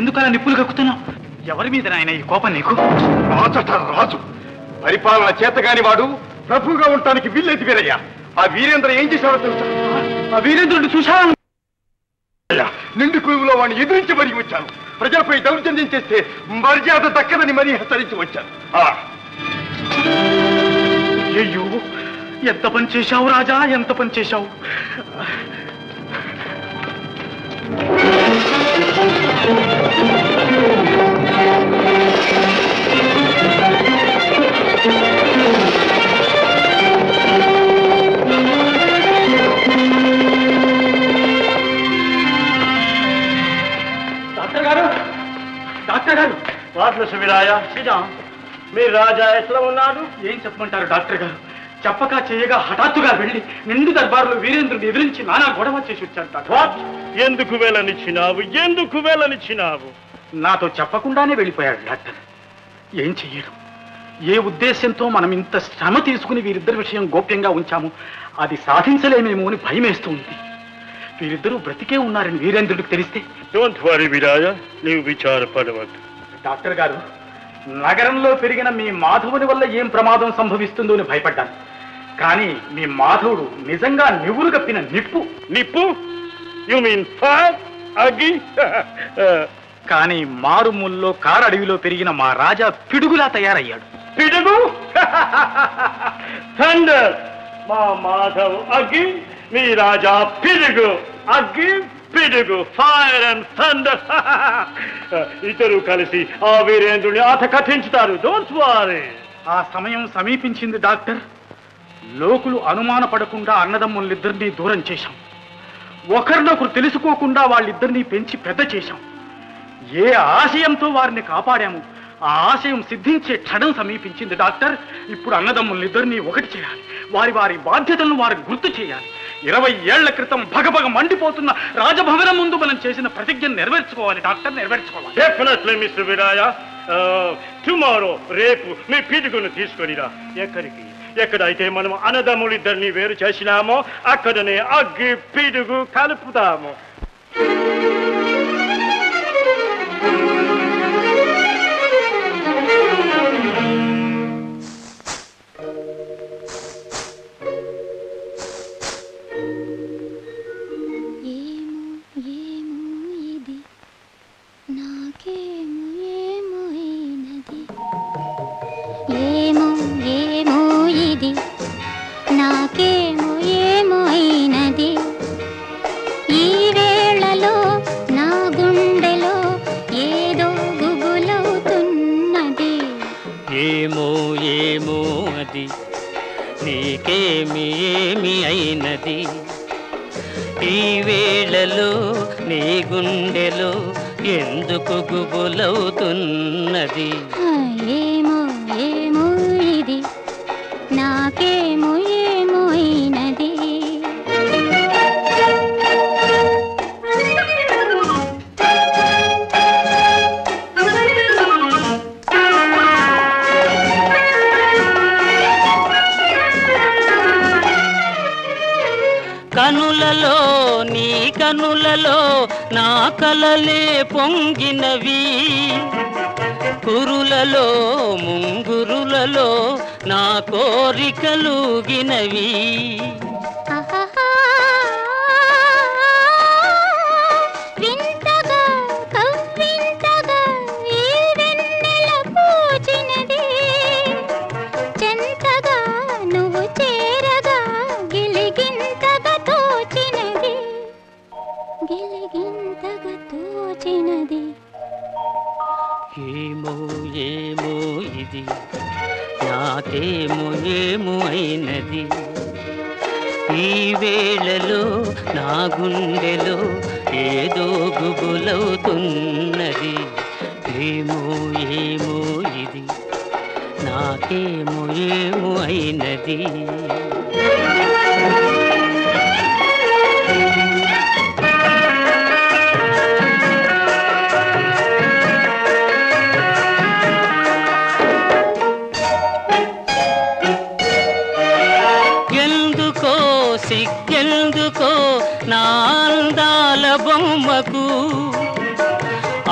ఎందుకలా నిప్పులు కక్కుతున్నావు? ఎవరి మీద నాయన ఈ కోపం నీకు? రాజట రాజు, పరిపాలన చేతగాని వాడు ప్రభువుగా ఉండటానికి వీల్లేదు వీరయ్య. ఆ వీరేంద్ర ఏం చేశాడో తెలుసా? ఆ వీరేంద్రుడిని చూశాను. నిండు కురువులో వాడిని ఎదిరించి మరీ వచ్చాను. ప్రజలపై దౌర్జన్యం చేస్తే మర్యాద దక్కదని మరీ హెచ్చరించి వచ్చాను. అయ్యో, ఎంత పని చేశావు రాజా, ఎంత పని చేశావు. డాక్టర్ గారు, డాక్టర్ గారు, వాట్ల సువిరాయ శ్రీరామ్, మీ రాజా ఎట్లా ఉన్నాడు? ఏం చెప్పమంటారు డాక్టర్ గారు, చెప్పక చేయగా హఠాత్తుగా వెళ్ళి నిండు దర్బారులో వీరేంద్రుని ఎదిరించి నానా గొడవ చేసి వచ్చాడు. ఎందుకు వేలనిచ్చినావు, ఎందుకు వేలనిచ్చినావు? నాతో చెప్పకుండానే వెళ్ళిపోయాడు డాక్టర్. ఏం చెయ్యడం? ఏ ఉద్దేశంతో మనం ఇంత శ్రమ తీసుకుని వీరిద్దరి విషయం గోప్యంగా ఉంచాము, అది సాధించలేమేమో అని భయమేస్తూ ఉంది. వీరిద్దరూ బ్రతికే ఉన్నారని వీరేంద్రుడికి తెలిస్తే. డోంట్ వరీ విరాయ, నీవు విచారపడవద్దు. డాక్టర్ గారు, నగరంలో పెరిగిన మీ మాధవుని వల్ల ఏం ప్రమాదం సంభవిస్తుందో అని భయపడ్డాను. కానీ మీ మాధవుడు నిజంగా నివురు కప్పిన నిప్పు. నిప్పు? You mean fire? అగ్గి? కానీ మారుమూల్లో కారు అడవిలో పెరిగిన మా రాజా పిడుగులా తయారయ్యాడు. పిడుగు? థండర్! మా మాధవ్ అగ్గి, మీ రాజా పిడుగు. అగ్గి పిడుగు, ఫైర్ అండ్ థండర్. ఇద్దరు కలిసి ఆ వీరేంద్రుని ఆట కథించుతారు. Don't worry. ఆ సమయం సమీపించింది డాక్టర్. లోకులు అనుమానపడకుండా అన్నదమ్ములిద్దరినీ దూరం చేశాం. ఒకరినొకరు తెలుసుకోకుండా వాళ్ళిద్దరినీ పెంచి పెద్ద చేశాం. ఏ ఆశయంతో వారిని కాపాడాము, ఆ ఆశయం సిద్ధించే క్షణం సమీపించింది డాక్టర్. ఇప్పుడు అన్నదమ్ములిద్దరినీ ఒకటి చేయాలి, వారి వారి బాధ్యతలను వారు గుర్తు చేయాలి. ఇరవై ఏళ్ల క్రితం భగభగ మండిపోతున్న రాజభవనం ముందు మనం చేసిన ప్రతిజ్ఞను నెరవేర్చుకోవాలి డాక్టర్, నెరవేర్చుకోవాలి. డెఫినెట్లీ మిస్టర్ విరాయ, టుమారో, రేపు మీ పిడుగును తీసుకొనిరా. ఎక్కడికి? ఎక్కడైతే మనం అన్నదమ్ములిద్దరినీ వేరు చేసినామో అక్కడనే అగ్గి పిడుగు కలుపుతాము. కనులలో నీ కనులలో నా కలలే పొంగినవి, కురులలో ముంగురులలో నా కోరికలుగినవి. ఏమో ఏమో ఇది నాకేమో ఏమో అయినది, ఈ వేళలో నా గుండెలో ఏదో గుబులవుతున్నది. ఏమో ఏమో ఇది నాకేమో ఏమో అయినది. సిక్కెందుకో నా అందాల బొమ్మకు,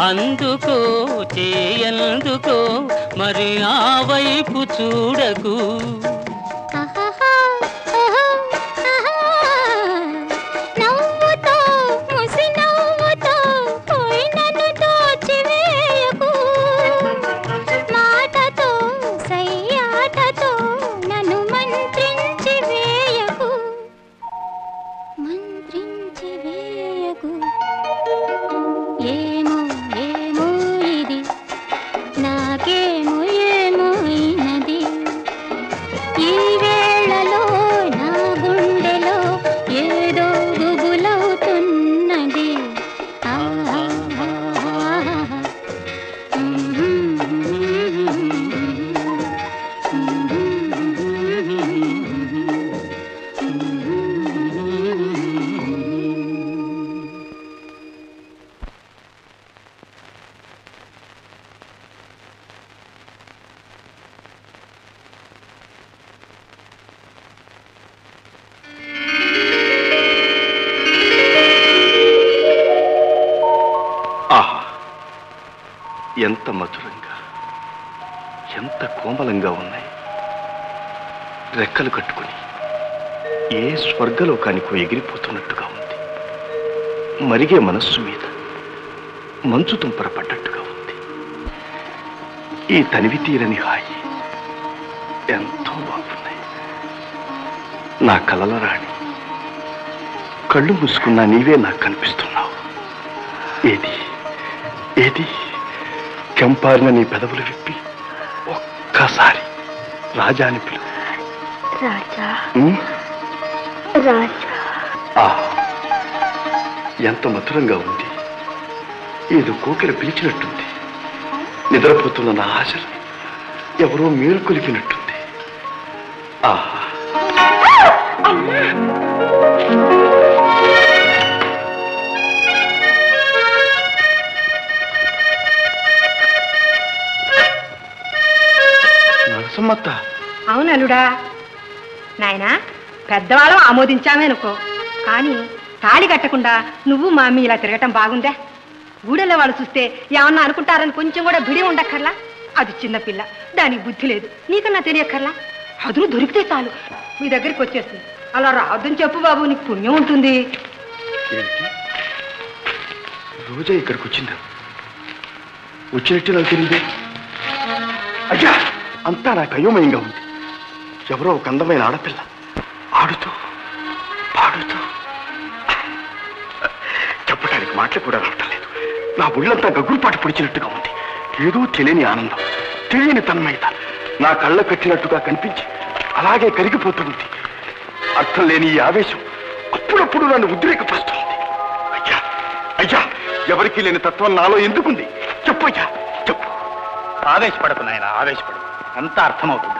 అందుకో చేయందుకో మరి ఆ వైపు చూడకు. ఏమో ఏమో ఇది నాకేమో ఏమో అయినది, ఈ వేళలో నా గుండెలో ఏదో గుబులవుతున్నది. ఎంత మధురంగా ఎంత కోమలంగా ఉన్నాయి. రెక్కలు కట్టుకుని ఏ స్వర్గలోకానికో ఎగిరిపోతున్నట్టుగా ఉంది. మరిగే మనస్సు మీద మంచు తుంపర పడ్డట్టుగా ఉంది. ఈ తనివి తీరని హాయి ఎంతో బాగున్నాయి. నా కలల రాణి, కళ్ళు మూసుకున్నా నీవే నాకు కనిపిస్తున్నావు. ఏది ఏది కంపారిన నీ పెదవులు విప్పి ఒక్కసారి రాజా అని పిలువు. ఎంత మధురంగా ఉంది. ఏదో కోకిల పిలిచినట్టుంది. నిద్రపోతున్న నా ఆశలు ఎవరో మేలు కొలికినట్టుంది. ఆహా, అవునలుడా నాయన, పెద్దవాళ్ళం ఆమోదించామేనుకో, కానీ తాళి కట్టకుండా నువ్వు మా అమ్మ ఇలా తిరగటం బాగుందా? ఊడల వాళ్ళు చూస్తే ఏమన్నా అనుకుంటారని కొంచెం కూడా భిడి ఉండక్కర్లా. అది చిన్నపిల్ల, దానికి బుద్ధి లేదు. నీకన్నా తెలియక్కర్లా, అదును దొరికితే చాలు మీ దగ్గరికి వచ్చేస్తుంది. అలా రాదని చెప్పు బాబు, నీకు పుణ్యం ఉంటుంది. రోజా ఇక్కడికి వచ్చిందా? వచ్చినట్టు నాకు తెలియదు. అయ్యా, అంతా నాకు అయోమయంగా ఉంది. ఎవరో ఒక అందమైన ఆడపిల్ల ఆడుతూ పాడుతూ, చెప్పడానికి మాటలు కూడా రావటం లేదు. నా ఒళ్ళంతా గగ్గురుపాటు పొడిచినట్టుగా ఉంది. ఏదో తెలియని ఆనందం, తెలియని తన్మయత నా కళ్ళ కట్టినట్టుగా కనిపించి అలాగే కరిగిపోతుంది. అర్థం లేని ఈ ఆవేశం అప్పుడప్పుడు నన్ను ఉద్రేకపరుస్తుంది. అయ్యా అయ్యా ఎవరికీ లేని తత్వం నాలో ఎందుకుంది? చెప్పయ్యా చెప్పు. ఆవేశపడకు నాయన, ఆవేశపడు, అంతా అర్థమవుతుంది.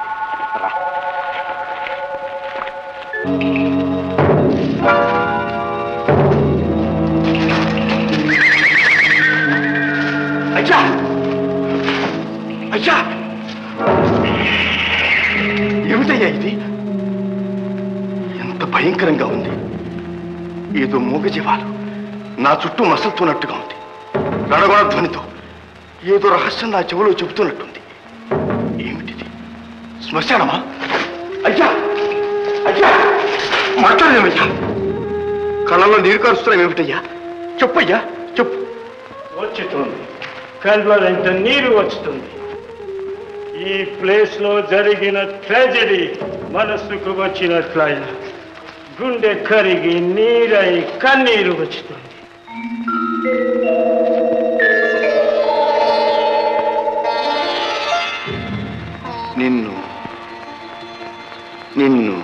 అయ్యా అయ్యా, ఏమిటయ్యా ఇది? ఎంత భయంకరంగా ఉంది. ఏదో మూగ జీవాలు నా చుట్టూ మసలుతున్నట్టుగా ఉంది. గడగడ ధ్వనితో ఏదో రహస్యం నా చెవులో చెబుతున్నట్టుంది. ఏమిటిది? శ్మశానమా? అయ్యా అయ్యా మాట్లాడలేమయ్యా. కళ్ళల్లో నీరు కారుస్తున్నాం ఏమిటయ్యా? చెప్పయ్యా చెప్పు. వచ్చుతుంది కళ్ళంత నీరు వచ్చుతుంది. ఈ ప్లేస్ లో జరిగిన ట్రాజెడీ మనస్సుకు వచ్చినట్లయినా గుండె కరిగి నీరై కన్నీరు వచ్చుతుంది. నిన్ను నిన్ను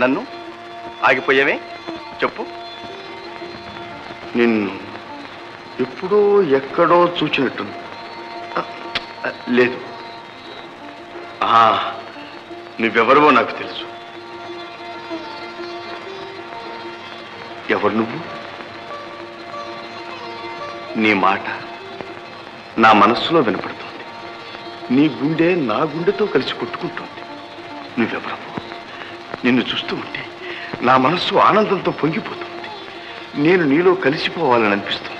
నన్ను ఆగిపోయావే చెప్పు. నిన్ను ఎప్పుడో ఎక్కడో చూచినట్టు లేదు. నువ్వెవరో నాకు తెలుసు. ఎవరు నువ్వు? నీ మాట నా మనస్సులో వినపడుతుంది. నీ గుండె నా గుండెతో కలిసి కొట్టుకుంటుంది. నువ్వెవరో? నిన్ను చూస్తూ ఉంటే నా మనస్సు ఆనందంతో పొంగిపోతుంది. నేను నీలో కలిసిపోవాలని అనిపిస్తుంది.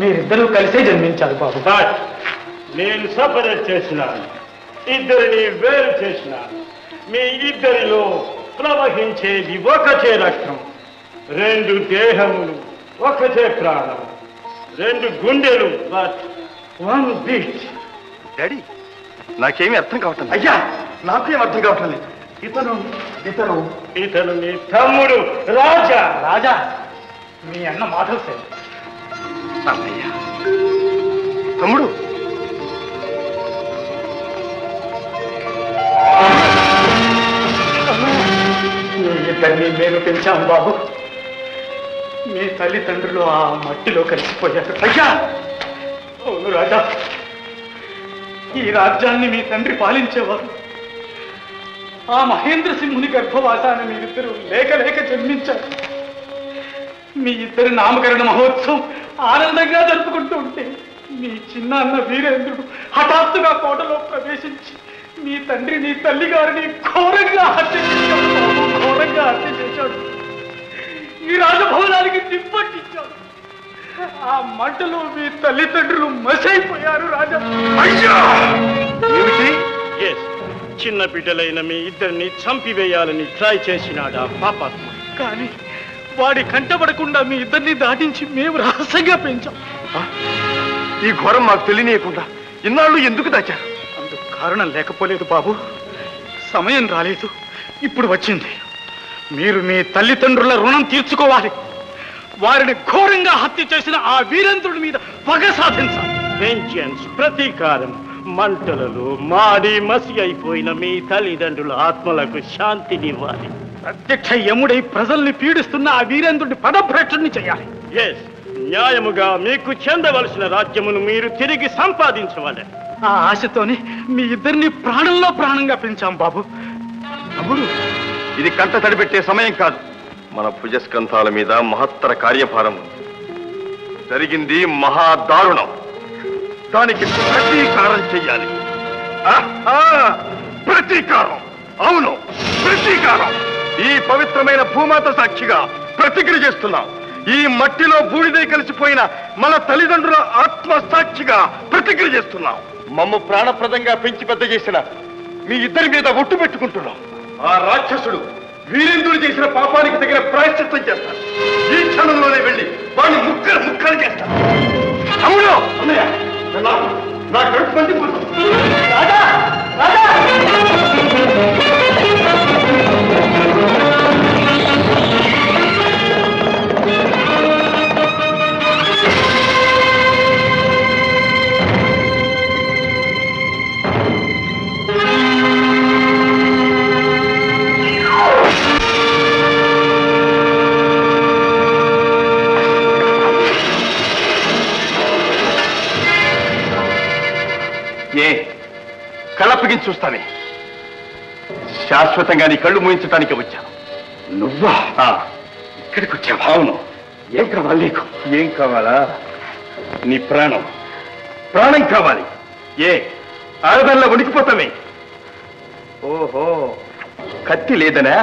మీరిద్దరూ కలిసే జన్మించాలి బాబు. నేను సపరేట్ చేసినాను, ఇద్దరిని వేరు చేసిన. మీ ఇద్దరిలో ప్రవహించేది ఒకటే రక్తం. రెండు దేహములు, ఒకటే ప్రాణం. రెండు గుండెలు, బట్ వన్ బీట్. డాడీ నాకేమీ అర్థం కావటం లేదు. అయ్యా నాకేం అర్థం కావటం లేదు. ఇతను ఇతను ఇతను మీ తమ్ముడు రాజా. రాజా మీ అన్న మాటలు సరే. అన్నయ్య తమ్ముడు ఇద్దరిని మేము పెంచాము బాబు. మీ తల్లిదండ్రులు ఆ మట్టిలో కలిసిపోయారు. అయ్యా అవును రాజా, ఈ రాజ్యాన్ని మీ తండ్రి పాలించేవారు. ఆ మహేంద్ర సింహుని గర్భవాసాన్ని మీరిద్దరూ లేక లేక జన్మించారు. మీ ఇద్దరి నామకరణ మహోత్సవం ఆనందంగా జరుపుకుంటూ ఉంటే మీ చిన్నాన్న వీరేంద్రుడు హఠాత్తుగా కోటలో ప్రవేశించి మీ తండ్రి నీ తల్లి గారిని ఘోరంగా హత్య చేశాడు. ఘోరంగా హత్య చేశాడు. ఈ రాజభవనానికి నిప్పట్టించాడు. ఆ మంటలో మీ తల్లిదండ్రులు మసైపోయారు రాజా. చిన్న బిడ్డలైన మీ ఇద్దరిని చంపివేయాలని ట్రై చేసినాడు ఆ పాపాత్మ. కానీ వాడి కంటపడకుండా మీ ఇద్దరిని దాటించి మేము రహస్యంగా పెంచాం. ఈ ఘోరం మాకు తెలియనియకుండా ఇన్నాళ్ళు ఎందుకు దాచారు? అందుకు కారణం లేకపోలేదు బాబు. సమయం రాలేదు, ఇప్పుడు వచ్చింది. మీరు మీ తల్లిదండ్రుల రుణం తీర్చుకోవాలి. వారిని ఘోరంగా హత్య చేసిన ఆ వీరేంద్రుడి మీద పగ సాధించాలి. వెంజన్స్, ప్రతీకారం. మంటలలో మాడి మసి అయిపోయిన మీ తల్లిదండ్రుల ఆత్మలకు శాంతినివ్వాలి. ప్రత్యక్ష యముడై ప్రజల్ని పీడిస్తున్న ఆ వీరేంద్రుడిని పదభ్రష్టుని చేయాలి. ఎస్, న్యాయముగా మీకు చెందవలసిన రాజ్యమును మీరు తిరిగి సంపాదించవాలి. ఆ ఆశతోనే మీ ఇద్దరిని ప్రాణంలో ప్రాణంగా పెంచాం బాబు. తమ్ముడు ఇది కంట తడిపెట్టే సమయం కాదు. మన భుజస్కంధాల మీద మహత్తర కార్యభారం. జరిగింది మహా దారుణం. దానికి ప్రతీకారం చెయ్యాలి. ప్రతీకారం, అవును ప్రతీకారం. ఈ పవిత్రమైన భూమాత సాక్షిగా ప్రతిజ్ఞ చేస్తున్నాం. ఈ మట్టిలో బూడిదై కలిసిపోయిన మన తల్లిదండ్రుల ఆత్మ సాక్షిగా ప్రతిజ్ఞ చేస్తున్నాం. మమ్మ ప్రాణప్రదంగా పెంచి పెద్ద చేసిన మీ ఇద్దరి మీద ఒట్టు పెట్టుకుంటున్నాం. ఆ రాక్షసుడు వీరేంద్రుడు చేసిన పాపానికి తగిన ప్రాయశ్చిత్తం చేస్తాడు. ఈ క్షణంలోనే వెళ్ళి వాడిని ముక్కలు ముక్కలు చేస్తాడు. అమ్ముడు అన్నయ్య నా కడుపు మంది కళ్ళప్పగించి చూస్తానే. శాశ్వతంగా నీ కళ్ళు మూయించడానికి వచ్చాను. నువ్వా ఇక్కడికి వచ్చావా? అవును. ఏం కావాలి నీకు? ఏం కావాలా? నీ ప్రాణం, ప్రాణం కావాలి. ఏ ఆడదానిలా ఉడికిపోతామే. ఓహో కత్తి లేదనా?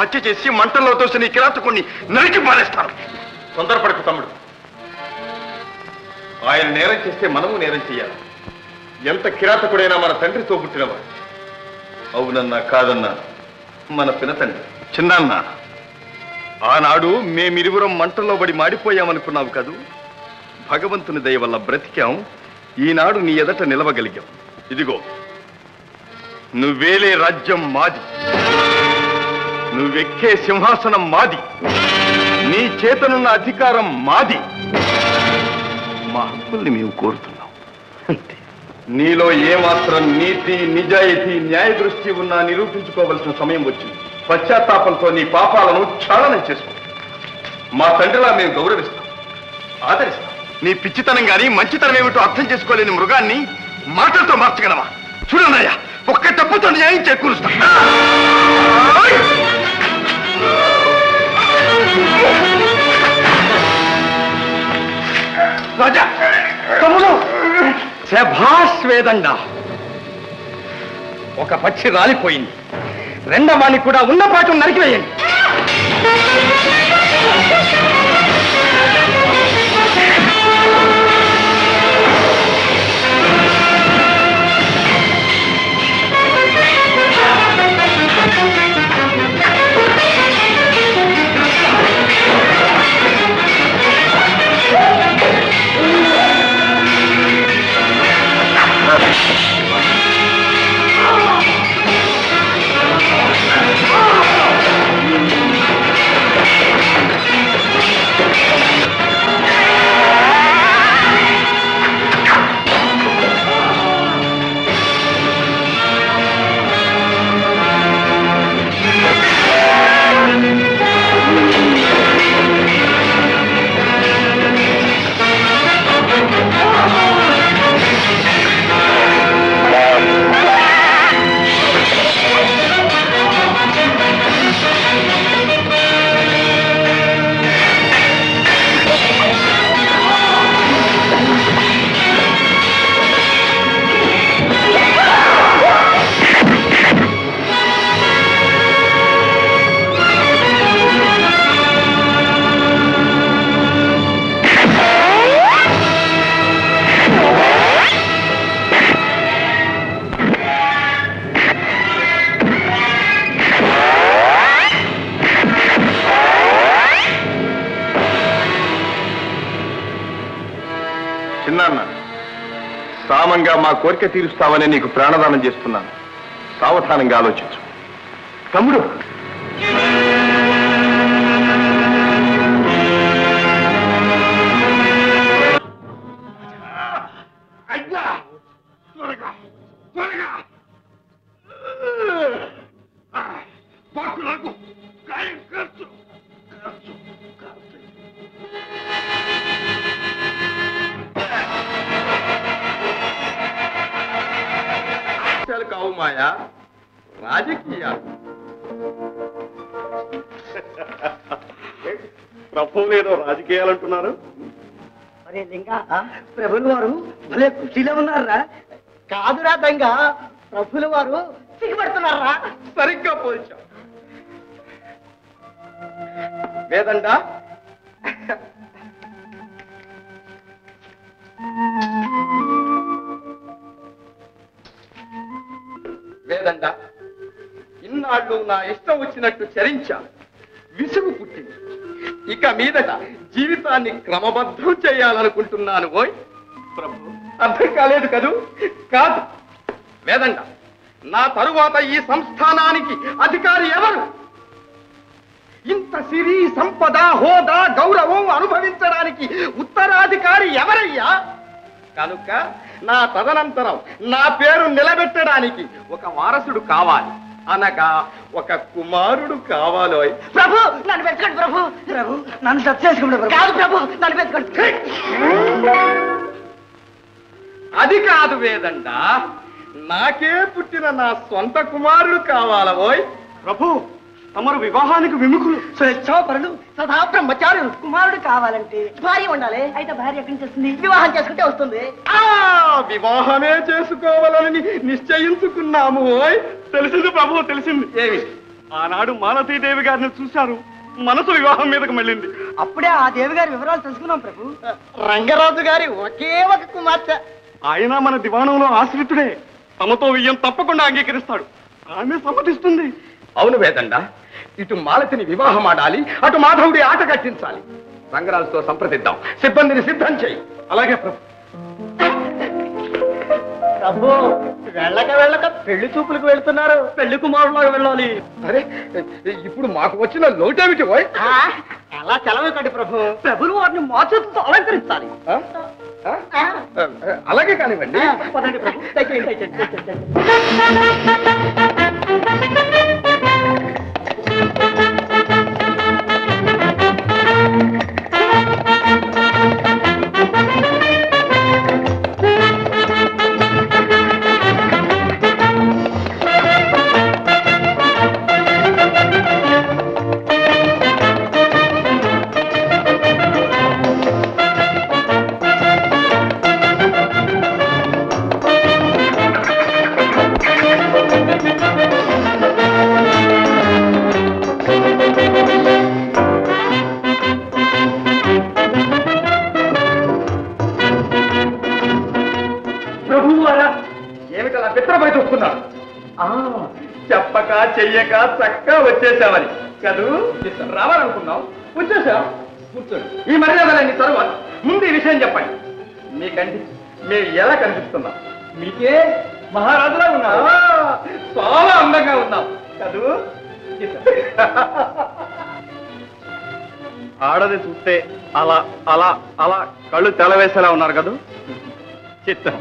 హత్య చేసి మంటల్లో తోసి నీ కిరాతకుణ్ణి నరికి పారేస్తాను. తొందరపడకు తమ్ముడు, ఆయన నేరం చేస్తే మనము నేరం చేయాలి. ఎంత కిరాతకుడైనా మన తండ్రితో పుట్టినవాడు. అవునన్నా కాదన్నా మన పిన తండ్రి చిన్నాన్న, ఆనాడు మేమిరువురం మంటల్లో పడి మాడిపోయామనుకున్నావు కదూ. భగవంతుని దయ వల్ల బ్రతికాం, ఈనాడు నీ ఎదట నిలవగలిగాం. ఇదిగో నువ్వేలే రాజ్యం మాది, నువ్వెక్కే సింహాసనం మాది, నీ చేతనున్న అధికారం మాది. మా హక్కుల్ని మేము కోరుతున్నాం అంతే. నీలో ఏమాత్రం నీతి, నిజాయితీ, న్యాయ దృష్టి ఉన్నా నిరూపించుకోవలసిన సమయం వచ్చింది. పశ్చాత్తాపంతో నీ పాపాలను ఛాళనం చేసుకుంటాం. మా తండ్రిలా మేము గౌరవిస్తాం, ఆదరిస్తాం. నీ పిచ్చితనం కానీ మంచితనం ఏమిటో అర్థం చేసుకోలేని మృగాన్ని మాటలతో మార్చగలవా? చూడన్నయ్యా, ఒక్క తప్పుతో న్యాయం చేకూరుస్తాం. రాజా, తమ్ముడు, శభాష్ వేదండ. ఒక పక్షి రాలిపోయింది, రెండవాన్ని కూడా ఉన్న పాఠం నరికివేయండి. చిన్నాన్న సామంగా మా కోరిక తీరుస్తావని నీకు ప్రాణదానం చేస్తున్నాను. సావధానంగా ఆలోచించు తమ్ముడు. ప్రభువు ఏదో రాజకీయాలు అంటున్నారు. అరే లింగా, ప్రభుల వారు భలే కుషిలో ఉన్నారా? కాదురా దంగా, ప్రభుల వారు సిగ్గుపడుతున్నారా? సరిగ్గా పోల్చాం. వేదండా, వేదండా, ఇన్నాళ్ళు నా ఇష్టం వచ్చినట్టు చరించా, విసుగు పుట్టింది. ఇక మీదట జీవితాన్ని క్రమబద్ధం చేయాలనుకుంటున్నాను. ఓయ్ ప్రభు, అర్థం కాలేదు కదూ? కాదు వేదండా, నా తరువాత ఈ సంస్థానానికి అధికారి ఎవరు? ఇంత సిరి సంపద, హోదా, గౌరవం అనుభవించడానికి ఉత్తరాధికారి ఎవరయ్యా? కనుక నా తదనంతరం నా పేరు నిలబెట్టడానికి ఒక వారసుడు కావాలి. అనగా ఒక కుమారుడు కావాలో. ప్రభు నన్ను పెట్టుకోండి, ప్రభు ప్రభు నన్ను దచ్చేసుకోండి. కాదు ప్రభు, నన్ను పెట్టుకోండి. అది కాదు వేదండా, నాకే పుట్టిన నా సొంత కుమారుడు కావాలవోయ్. ప్రభు తమరు వివాహానికి విముఖులు, స్వేచ్ఛాపరులు, సదా బ్రహ్మచారులు. కుమారుడు కావాలంటే భార్య ఉండాలి. అయితే భార్య ఎక్కడి నుంచి వస్తుంది? వివాహం చేసుకుంటే వస్తుంది. ఆ వివాహమే చేసుకోవాలని నిశ్చయించుకున్నాము. తెలిసింది ప్రభు, తెలిసింది. ఏమి? ఆనాడు మాలతీదేవి గారిని చూశారు, మనసు వివాహం మీదకు మళ్ళింది. అప్పుడే ఆ దేవి గారి వివరాలు తెలుసుకున్నాం ప్రభు. రంగరాజు గారి ఒకే ఒక కుమార్తె. ఆయన మన దివాణంలో ఆశ్రితుడే. తమతో విజయం తప్పకుండా అంగీకరిస్తాడు. ఆమె సమ్మతిస్తుంది. అవును వేదండా, ఇటు మాలతిని వివాహం ఆడాలి, అటు మాధవుడి ఆట కట్టించాలి. రంగరాజుతో సంప్రదిద్దాం, సిబ్బందిని సిద్ధం చేయి. అలాగే ప్రభు. ప్రభు వెళ్ళక వెళ్ళక పెళ్లి చూపులకు వెళ్తున్నారు. పెళ్లి కుమారులాగా వెళ్ళాలి. అరే ఇప్పుడు మాకు వచ్చిన లోటేమిటి? ఎలా చలవకండి ప్రభు. ప్రభులు వారిని మా చేతితో అలంకరించాలి. అలాగే కానివ్వండి. చెయ్యక చక్కగా వచ్చేసావని కదూ? రావాలనుకున్నావు, వచ్చేసావు. కూర్చోండి. ఈ మర్యాదలన్నీ తర్వాత ముందు ఈ విషయం చెప్పండి. మీకండి మేము ఎలా కనిపిస్తున్నాం? మీకే మహారాజులా ఉన్నావా? చాలా అందంగా ఉన్నావు కదూ? ఆడది చూస్తే అలా అలా అలా కళ్ళు తెలవేసేలా ఉన్నారు కదూ? చిత్తం,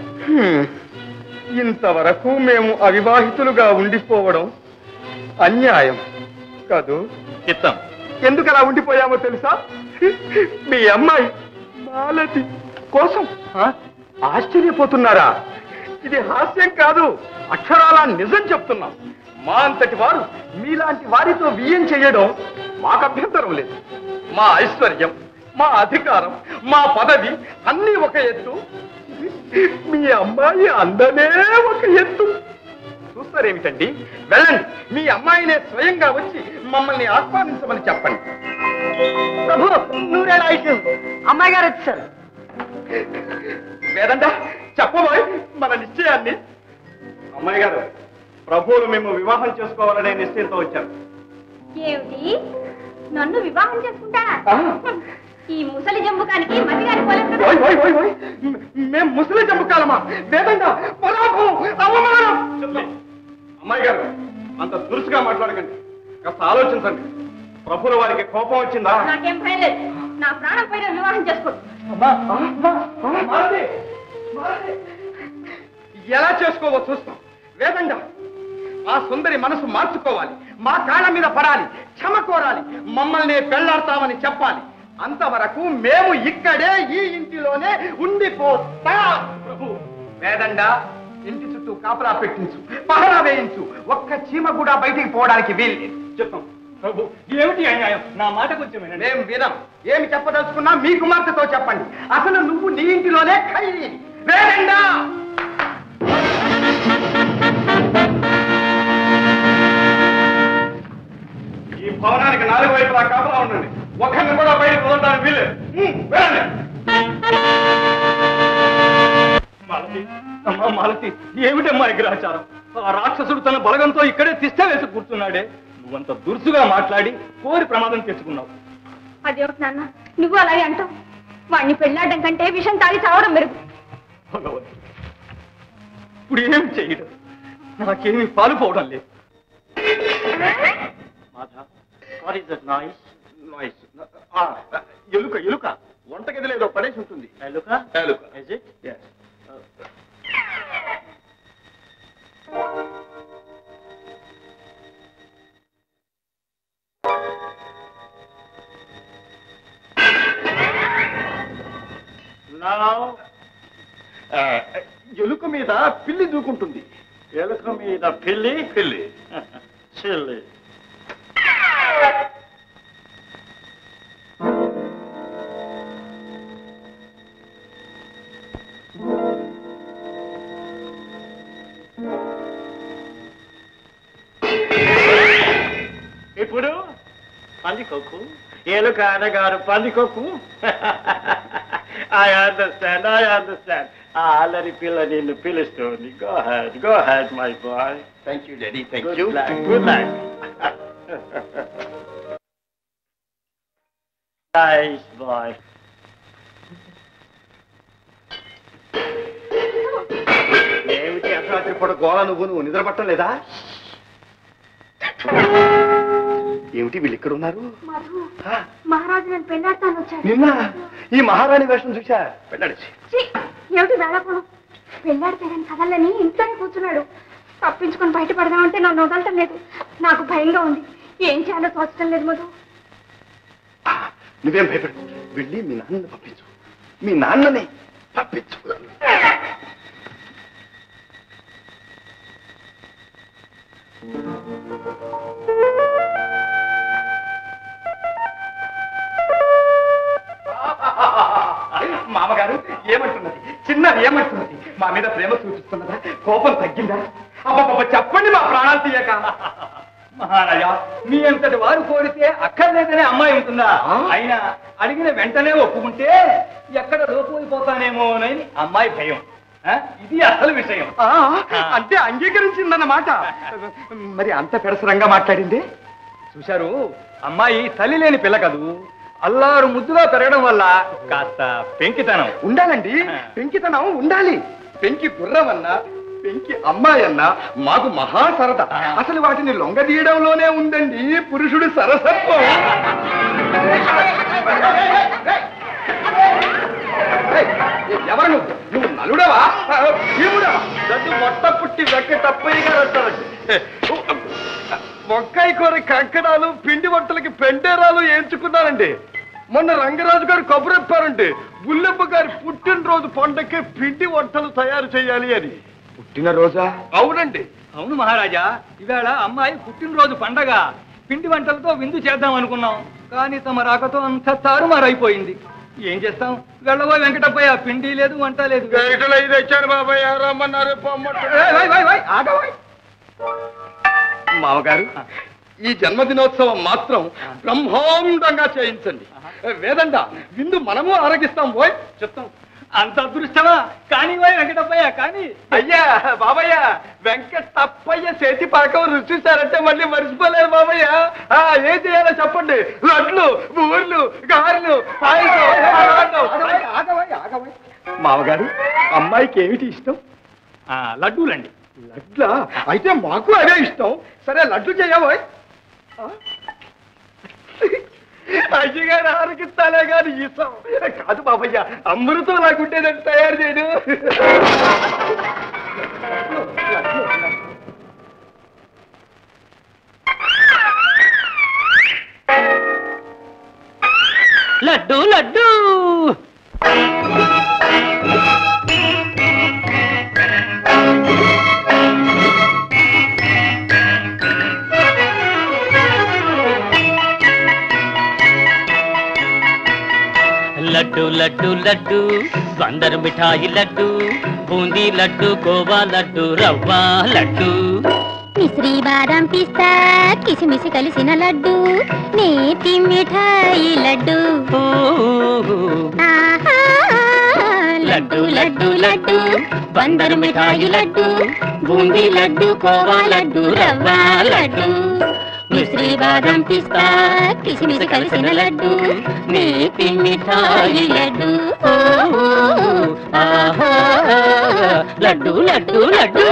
ఇంతవరకు మేము అవివాహితులుగా ఉండిపోవడం అన్యాయం కాదు చిత్తం. ఎందుకు అలా ఉండిపోయామో తెలుసా? మీ అమ్మాయి మాలతి కోసం. ఆశ్చర్యపోతున్నారా? ఇది హాస్యం కాదు, అక్షరాల నిజం చెప్తున్నాం. మా అంతటి వారు మీలాంటి వారితో వ్యయం చేయడం మాకు అభ్యంతరం లేదు. మా ఐశ్వర్యం, మా అధికారం, మా పదవి అన్నీ ఒక ఎత్తు, మీ అమ్మాయి అందమే ఒక ఎత్తు. చూస్తారేమిటండి, వెళ్ళండి, మీ అమ్మాయినే స్వయంగా వచ్చి మమ్మల్ని ఆహ్వానించమని చెప్పండి. ప్రభు నూరేళ్ళ ఆయుష్యం. అమ్మాయి గారు వచ్చారు. వేదండా చెప్పబోయ్ మన నిశ్చయాన్ని. అమ్మాయి గారు, ప్రభువులు మేము వివాహం చేసుకోవాలనే నిశ్చయంతో వచ్చారు. నన్ను వివాహం చేసుకుంటా? ముసలి జంబుకానికి మతిగాని పోలేదు. ఓయ్ ఓయ్ ఓయ్ ఓయ్ నేను ముసలి జంబుకాలమా? వేదంగా పరాభవం అవమానం. అమ్మాయి గారు అంత దురుసుగా మాట్లాడకండి, కాస్త ఆలోచించండి. ప్రభుల వారికి కోపం వచ్చిందా? నాకేం భయం లేదు, నా ప్రాణం పైన వివాహం చేసుకోండి. ఎలా చేసుకోవో చూస్తాం. వేదంగా ఆ సుందరి మనసు మార్చుకోవాలి, మా కాళ్ళ మీద పడాలి, క్షమ కోరాలి, మమ్మల్ని పెళ్లాడతామని చెప్పాలి. అంతవరకు మేము ఇక్కడే ఈ ఇంటిలోనే ఉండిపోతా. ప్రభు వేదండ ఇంటి చుట్టూ కాపలా పెట్టించు, పహరా వేయించు, ఒక్క చీమ కూడా బయటికి పోవడానికి వీల్లేదు. చెప్తాం ప్రభు. ఏమిటి అన్యాయం? నా మాట కొంచెం మేము వినం. ఏమి చెప్పదలుచుకున్నా మీ కుమార్తెతో చెప్పండి. అసలు నువ్వు నీ ఇంటిలోనే ఖైదీ. వేదండ ఈ భవనానికి నాలుగు వైపులా కాపలా ఉండండి, ఒక్కరిని కూడా బయట కుదరడానికి వీల్లేదు. మాలతి, అమ్మా మాలతి, ఏమిటమ్మా అగ్రహాచారం? ఆ రాక్షసుడు తన బలగంతో ఇక్కడే తిష్ట వేసి కూర్చున్నాడే. నువ్వంత దురుసుగా మాట్లాడి కోరి ప్రమాదం తెచ్చుకున్నావు. అదే నాన్న, నువ్వు అలాగే అంటావు. వాడిని పెళ్ళాడడం కంటే విషం తాగి చావడం మెరుగు. ఇప్పుడు ఏం చేయడం? నాకేమీ పాలు పోవడం లేదు. ఎలుక ఎలుక వంటగది లేదో పడేసి ఉంటుంది. ఎలుక మీద పిల్లి దూకుంటుంది. ఎలుక మీద పిల్లి పిల్లి చెల్లి. ఇప్పుడు పందికొక్కు, ఏలుక అనగారు పందికొక్కు. I understand, I understand. ఆ అల్లరి పిల్ల నిన్ను పిలుస్తుంది. Go ahead, go ahead my boy. Thank you daddy, thank you. Good night. Nice boy. ఏమిటి అర్ధరాత్రి పూట గోళ? నువ్వు నువ్వు నిద్రపట్టం లేదా? ఏమిటి వీళ్ళు ఇక్కడ ఉన్నారు? నిన్న ఈ మహారాణి వేషం చూసా పెళ్ళాడేసి కదలని ఇంట్లోనే కూర్చున్నాడు. తప్పించుకొని బయట పడదామంటే నన్ను వదలటం లేదు. నాకు భయంగా ఉంది, ఏం చేయాలో తోచడం లేదు. మధు నువ్వేం భయపడు, వెళ్ళి మీ నాన్నని పంపించు. మీ నాన్నని పంపించు. మామగారు ఏమంటున్నది? చిన్నది ఏమంటున్నది? మా మీద ప్రేమ చూపిస్తున్నదా? కోపం తగ్గిందా? అబ్బా చెప్పండి, మా ప్రాణాలు తీయక. మహారాజా, మీ అంతటి వారు కోరితే అక్కర్లేదనే అమ్మాయి ఉంటుందా? అయినా అడిగిన వెంటనే ఒప్పుకుంటే ఎక్కడ లోపోయిపోతానేమోనని అమ్మాయి భయం. ఇది అసలు విషయం. అంటే అంగీకరించిందన్నమాట. మరి అంత పెడసరంగా మాట్లాడింది చూశారు. అమ్మాయి తల్లి లేని పిల్ల కదూ, అల్లారు ముద్దుగా పెరగడం వల్ల కాస్త పెంకితనం ఉండాలండి. పెంకితనం ఉండాలి. పెంకి గుర్రమన్నా పెంకి అమ్మాయి అన్నా మాకు మహా సరదా. అసలు వాటిని లొంగదీయడంలోనే ఉందండి పురుషుడు సరసత్వం. ఎవరు నువ్వు? నువ్వు నలుడవా? మొట్ట పుట్టి వెక్క తప్పయ్యగా వంకాయ కూర కంకణాలు, పిండి వంటలకి పెండేరాలు ఎంచుకున్నానండి. మొన్న రంగరాజు గారు కబురెప్పారండి, బుల్లెప్ప గారి పుట్టినరోజు పండగకి పిండి వంటలు తయారు చేయాలి అని. పుట్టినరోజా? అవునండి. అవును మహారాజా, ఇవాళ అమ్మాయి పుట్టినరోజు పండగ. పిండి వంటలతో విందు చేద్దాం అనుకున్నాం, కానీ తమ రాకతో అంత తారుమారైపోయింది. ఏం చేస్తాం? వెళ్ళబోయ్ వెంకటప్పయ్య, పిండి లేదు వంట లేదు. మామగారు, ఈ జన్మదినోత్సవం మాత్రం బ్రహ్మాండంగా చేయించండి. వేదండ విందు మనము ఆరగిస్తాం. పోయ్ చెప్తాం. అంత అదృష్టమా కానీ వెంకటప్పయ్య కానీ అయ్యా బాబయ్య వెంకటప్పయ్య చేతి పరకం రుచి చూసారంటే మళ్ళీ మర్చిపోలేరు బాబయ్య. ఏం చేయాలో చెప్పండి. లడ్లు బూర్లు గారెలు పాయసం. మామగారు అమ్మాయికి ఏమిటి ఇష్టం? లడ్డూలండి. లడ్లా? అయితే మాకు అదే ఇష్టం. సరే లడ్డు చేయవా? అయ్యగారు ఆరగిస్తాలే గారు ఇస్తాం కాదు బాబయ్య, అమృతం నాకుంటేదండి తయారు చేయను. లడ్డు లడ్డు लड्डू लड्डू लड्डू बंदर मिठाई लड्डू बूंदी लड्डू गोवा लड्डू रवा लड्डू मिश्री बादाम पिस्ता किशमिश कलिसिन लड्डू नेति मिठाई लड्डू लड्डू लड्डू लड्डू बंदर मिठाई लड्डू बूंदी लड्डू गोवा लड्डू रवा लड्डू मिश्री बादाम पिस्ता किशमिश कलिसिन लड्डू नेति मिठाई लड्डू आहा लड्डू लड्डू लड्डू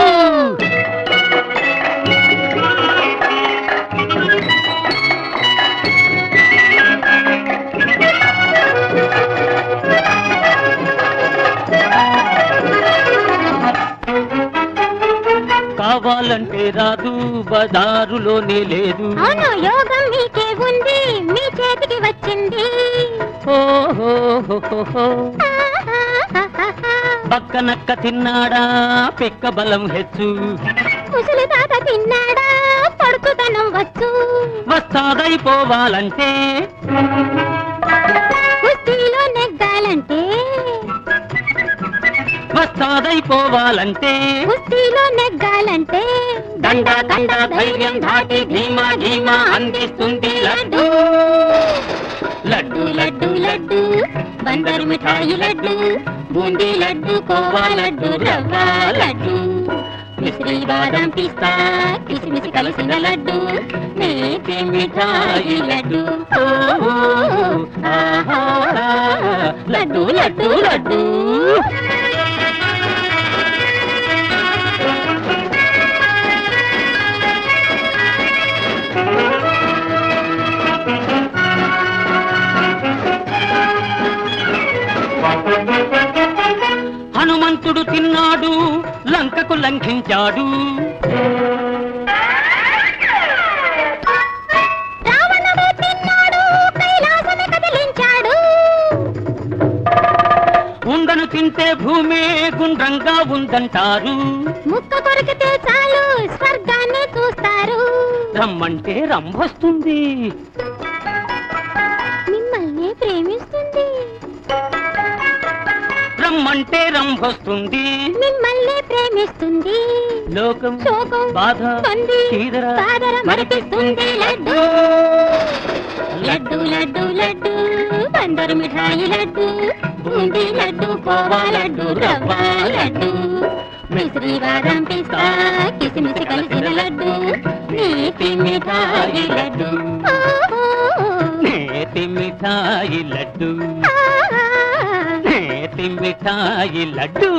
కావాలంటే రాదు బజారులోనే లేదు. అవును యోగం మీకే ఉంది మీ చేతికి వచ్చింది. బక్కనక్క తిన్నాడా పెక్క బలం హెచ్చు. ముసలి తాత తిన్నాడా పడుకుతనం వచ్చు. వస్తాదైపోవాలంటే కుస్తీలో నెగ్గాలంటే వస్తాదైపోవాలంటే కుస్తీలో నెగ్గాలంటే దండా దండా ధైర్యం ధాటి ధీమా ధీమా అందిస్తుంది లడ్డు లడ్డు లడ్డు లడ్డు బందరు మిఠాయి లడ్డు బూందీ లడ్డు కోవా లడ్డు రవ్వ లడ్డు మిశ్రీ బాదం పిస్తా కిస్మిస్ కలిసిన లడ్డు నేతి మిఠాయి లడ్డు ఆహా లడ్డు లడ్డు లడ్డు హనుమంతుడు తిన్నాడు లంకకు లంఘించాడు. రావణుడు తిన్నాడు కైలాసాన్ని కదిలించాడు. ఉండను తింటే భూమే గుండ్రంగా ఉందంటారు. ముక్క కొరికితే చాలు స్వర్గాన్ని చూస్తారు. రమ్మంటే రంభొస్తుంది మిమ్మల్ని ప్రేమిస్తుంది. రమ్మంటే రంభొస్తుంది మిమ్మల్ని ప్రేమిస్తుంది. లోకం శోకం బాధ తీదర బాధర మరిపిస్తుంది లడ్డు లడ్డు లడ్డు లడ్డు బందరు మిఠాయి లడ్డు బూందీ లడ్డు కోవా లడ్డు రవ్వ లడ్డు మిశ్రీ బాదం పిస్తా కిస్మిస్ కలిసిన లడ్డు నేతి మిఠాయి లడ్డు నేతి మిఠాయి లడ్డు మిఠాయి లడ్డు.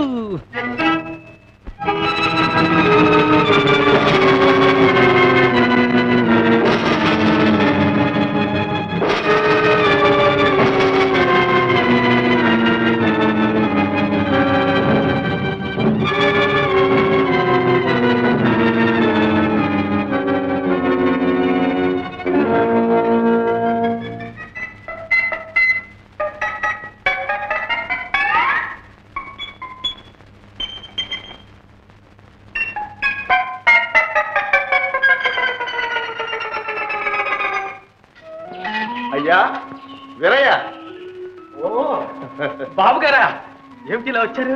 వచ్చారు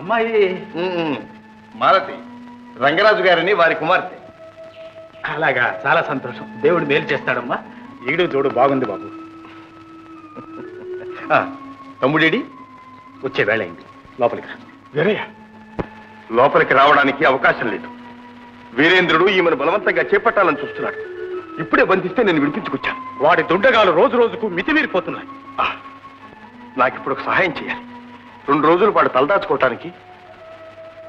అమ్మాయి మాలతి రంగరాజు గారిని వారి కుమార్తె. అలాగా, చాలా సంతోషం. దేవుడు మేలు చేస్తాడమ్మా. ఈడు చూడు బాగుంది బాబు. తమ్ముడేడి? వచ్చే వేళ అయింది, లోపలికి రా. వీరయ్య, లోపలికి రావడానికి అవకాశం లేదు. వీరేంద్రుడు ఈమెను బలవంతంగా చేపట్టాలని చూస్తున్నాడు. ఇప్పుడే బంధిస్తే నేను విడిపించుకొచ్చాను. వాడి దుండగాలు రోజు రోజుకు మితిమీరిపోతున్నాయి. నాకు ఇప్పుడు ఒక సహాయం చేయాలి. రెండు రోజులు వాడు తలదాచుకోవటానికి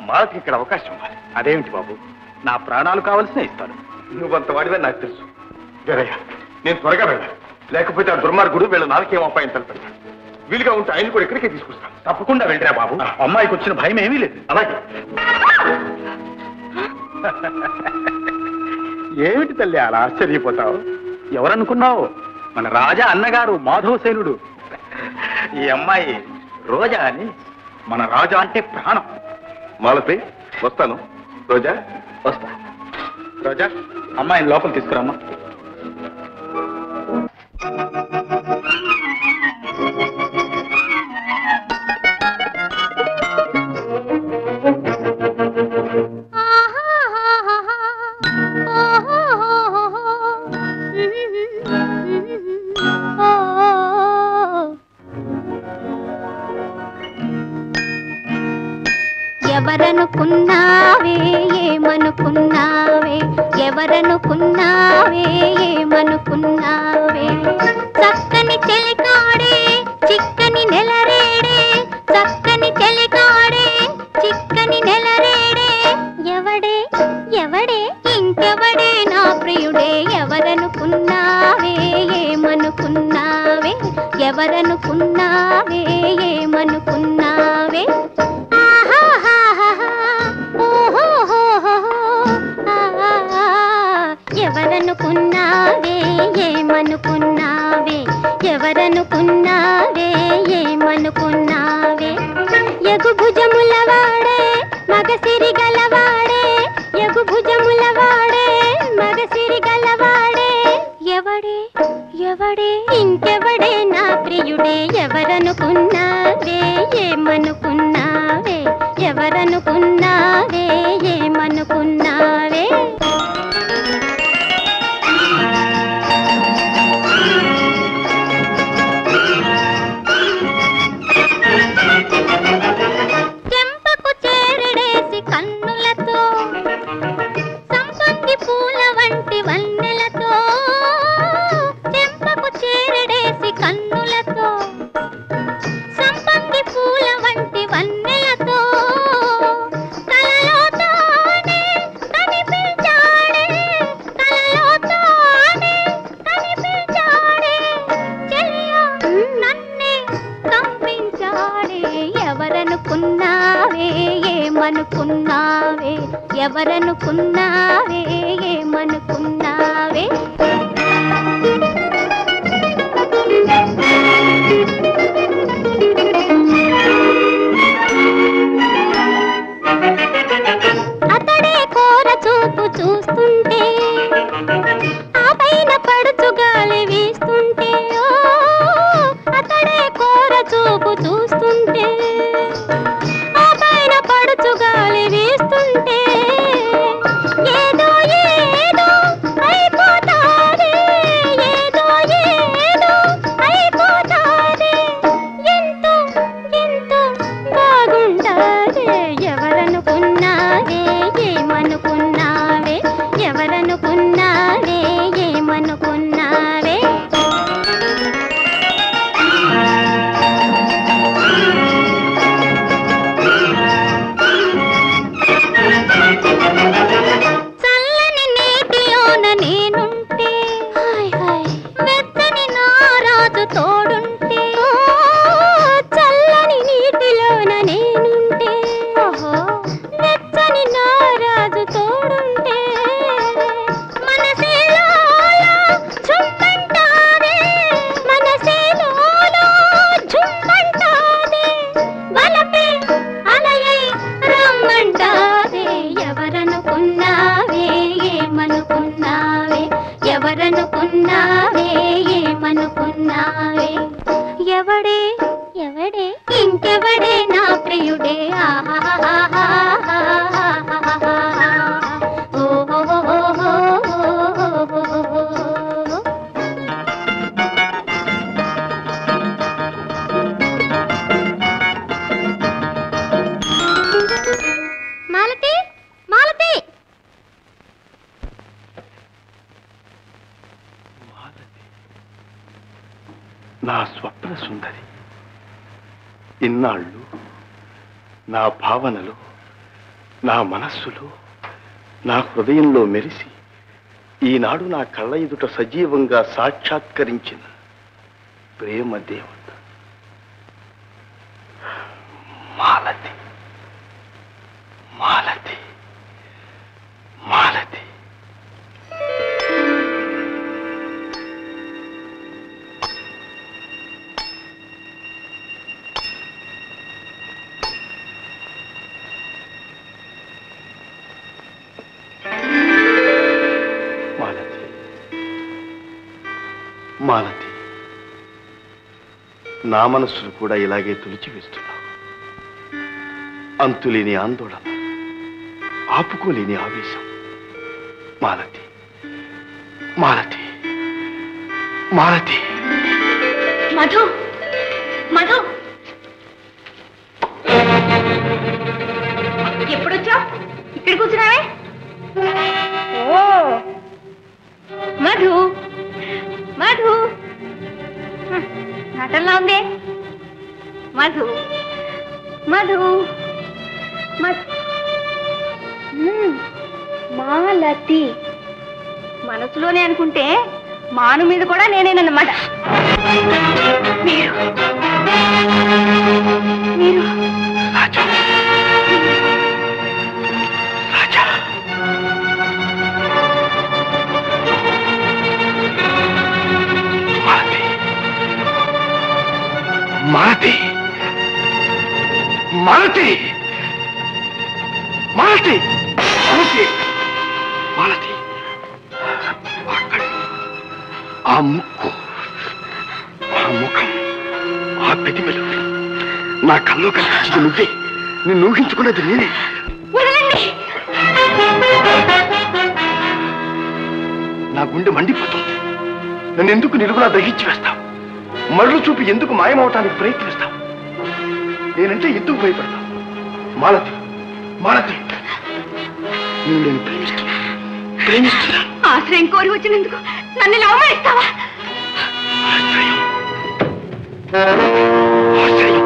మాలకి ఇక్కడ అవకాశం ఇవ్వాలి. అదేమిటి బాబు, నా ప్రాణాలు కావాల్సిన ఇస్తాను. నువ్వంత వాడివే నాకు తెలుసు. వీరయ్య, నేను త్వరగా వెళ్ళాలి. లేకపోతే ఆ దుర్మార్గుడు వీళ్ళ నాలుకేం అపాయం తలపెడతాను. వీలుగా ఉంటే ఆయన కూడా ఇక్కడికే తీసుకొస్తాను. తప్పకుండా వెళ్ళరా బాబు, అమ్మాయికి వచ్చిన భయం ఏమీ లేదు. అలాగే. ఏమిటి తల్లి అలా ఆశ్చర్యపోతావు? ఎవరనుకున్నావు? మన రాజా అన్నగారు మాధవసేనుడు. ఈ అమ్మాయి రోజా అని. మన రాజా అంటే ప్రాణం. మాలతి, వస్తాను. రోజా వస్తా. రోజా, అమ్మాయిని లోపల తీసుకురామ్మా. ఎవరనుకున్నావే ఏమనుకున్నావే, ఎవరనుకున్నావే ఏమనుకున్నావే, చక్కని చెలికాడే చిక్కని నెలరేడే, చక్కని చెలికాడే చిక్కని నెలరేడే, ఎవడే ఎవడే ఇంకెవడే నా ప్రియుడే, ఎవరనుకున్నావే ఏమనుకున్నావే, ఎవరనుకున్నావే ఏమనుకున్నావే. ఎవరనుకున్నావే ఏమనుకున్నావే, ఎవరనుకున్నావే ఏమనుకున్నావే, యగు భుజములవాడే మగసిరి గలవాడే, యగు భుజములవాడే మగసిరి గలవాడే, ఎవడే ఎవడే ఇంకెవడే నా ప్రియుడే, ఎవరనుకున్నావే ఏమనుకున్నావే, ఎవరనుకున్నావే ఏమనుకున్నావే. ఎవరనుకున్నావే ఏమనుకున్నావే. అతడే కోర చూపు చూస్తుంటే, ఆ పైన పడుచు గాలి వీస్తుంటే, అతడే కోర చూపు చూస్తుంటే, ఆ పైన పడుచు గాలి వీస్తుంటే, నా స్వప్న సుందరి. ఇన్నాళ్ళు నా భావనలో, నా మనస్సులో, నా హృదయంలో మెరిసి ఈనాడు నా కళ్ళ ఎదుట సజీవంగా సాక్షాత్కరించిన ప్రేమ దేవత మాలతి. మాలతి మాలతి మాలతి, నా మనస్సును కూడా ఇలాగే తులిచివేస్తున్నావు. అంతులేని ఆందోళన, ఆపుకోలేని ఆవేశం. మాలతి మాలతి మాలతి. మధు మధు ఎప్పుడొచ్చా? ఇక్కడ కూర్చున్నావే. ఓ మధు మధు, నటనలా ఉందే. మధు మధు మాలతి మనసులోనే అనుకుంటే మాను మీద కూడా నేనేనన్నమాట. మీరు మీరు మాలతి మాలతి మాలతి మాలతి మాలతి. ఆ ముక్కు, ఆ ముఖం, ఆ పెదిమలు, నా కల్లో కనిపించింది నువ్వే. నిన్ను ఊహించుకున్నది నేనే. నా గుండె మండిపోతుంది. నన్ను ఎందుకు నిలుగులా దహించి వేస్తావు? మరలు చూపి ఎందుకు మాయమవటానికి ప్రయత్నిస్తావు? నేనంటే ఎందుకు భయపడతావు? మాలతి మాలతి, నువ్వు నేను ప్రేమిస్తున్నా ప్రేమిస్తున్నా ఆశ్రయం కోరి వచ్చినందుకు నన్ను ఇలా అవమానిస్తావా? ఆశ్రయం ఆశ్రయం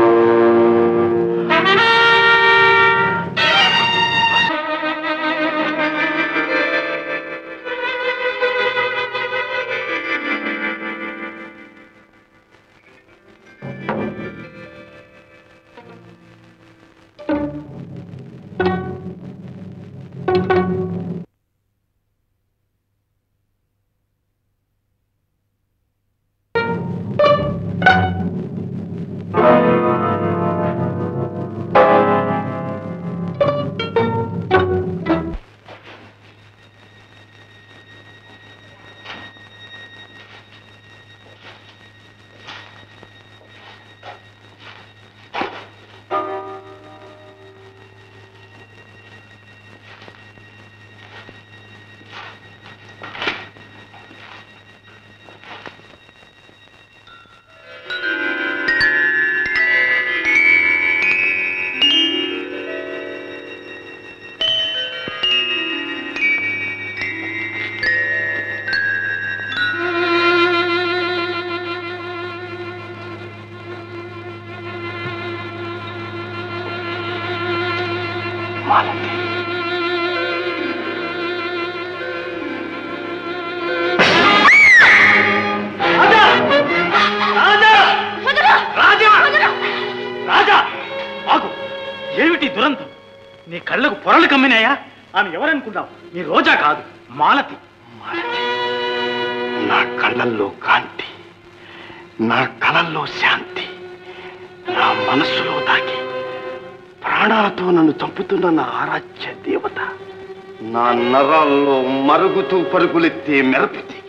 నరాల్లో మరుగుతూ పరుగులెత్తే మెరపెత్తి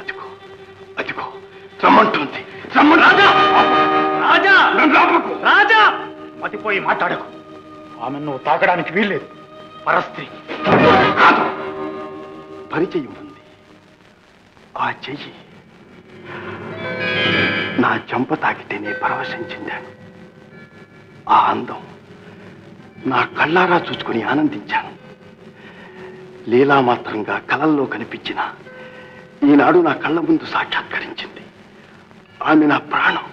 అదిగో అదిగో రమ్మంటుంది. రాజా, మతిపోయి మాట్లాడకు. ఆమె నువ్వు తాకడానికి వీల్లేదు. పరస్త్రీ కాదు, పరిచయం ఉంది. ఆ చెయ్యి నా చెంప తాకితేనే పరవశం చెందాను. ఆ అందం నా కళ్ళారా చూసుకుని ఆనందించాను. లీలామాత్రంగా కలల్లో కనిపించిన ఈనాడు నా కళ్ళ ముందు సాక్షాత్కరించింది. ఆ ఆమె నా ప్రాణం,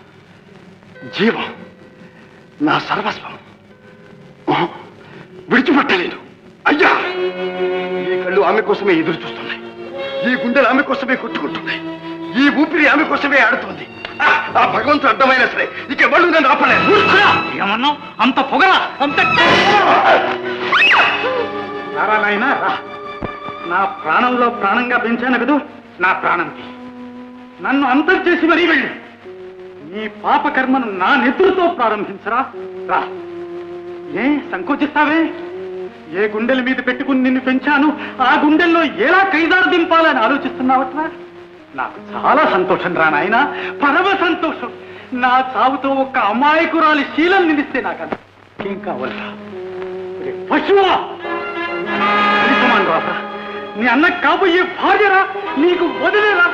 జీవం, నా సర్వస్వం. విడిచిపెట్టలేను. అయ్యా, ఈ కళ్ళు ఆమె కోసమే ఎదురు చూస్తున్నాయి, ఈ గుండెలు ఆమె కోసమే కొట్టుకుంటున్నాయి, ఈ ఊపిరి ఆమె కోసమే ఆడుతుంది. ఆ భగవంతుడు అర్థమైనా సరే ఇకెవళ్ళు నన్ను ఆపలేదు. ఏమన్నా అంత పొగరా, అంత నారాయణ రా. నా ప్రాణంలో ప్రాణంగా పెంచాను కదూ, నా ప్రాణంకి నన్ను అంతం చేసి మరీ వెళ్ళు. నీ పాపకర్మను నా నెత్తురుతో ప్రారంభించరా. రా, ఏ సంకోచిస్తావే? ఏ గుండెల మీద పెట్టుకుని నిన్ను పెంచాను, ఆ గుండెల్లో ఎలా కైదారు దింపాలని ఆలోచిస్తున్నావట్రా? నాకు చాలా సంతోషం రా నాయన, పరమ సంతోషం. నా చావుతో ఒక్క అమాయకురాలి శీలం నిలిస్తే నాకు ఏం కావాలరా? పశువా, నీ అన్న కాబోయే భార్యరా, నీకు వదిలేరా?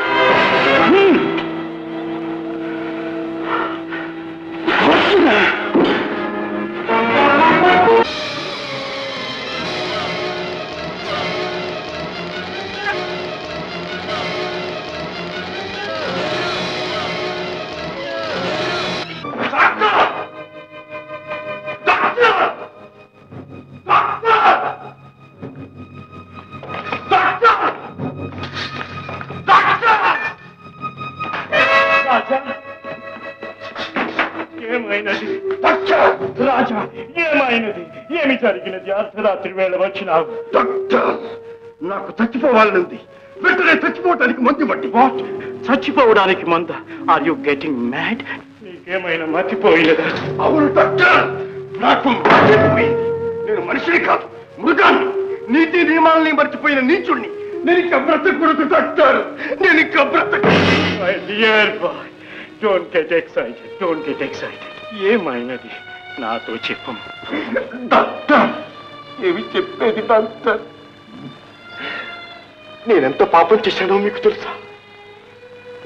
రాత్రి వేళ వచ్చినావు. డాక్టర్, నాకు చచ్చిపోవాలనుంది, వెంటనే చచ్చిపోవడానికి మందు ఇవ్వండి. వాట్? చచ్చిపోవడానికి మంద? Are you getting mad? నీకేమైనా మర్చిపోయినదా? అవును డాక్టర్, నాకు మర్చిపోయింది. నేను మనిషిని కాదు, మృగాన్ని. నీతి నియమాలని మర్చిపోయిన నీచుణ్ణి నేను ఇంకా బ్రతకూడదు డాక్టర్, నేను ఇంకా బ్రతకూడదు. My dear boy, don't get excited, don't get excited. ఏమైనది నాతో చెప్పు డాక్టర్. ఏమి చెప్పేది డాక్టర్? నేనెంత పాపం చేశానో మీకు తెలుసా?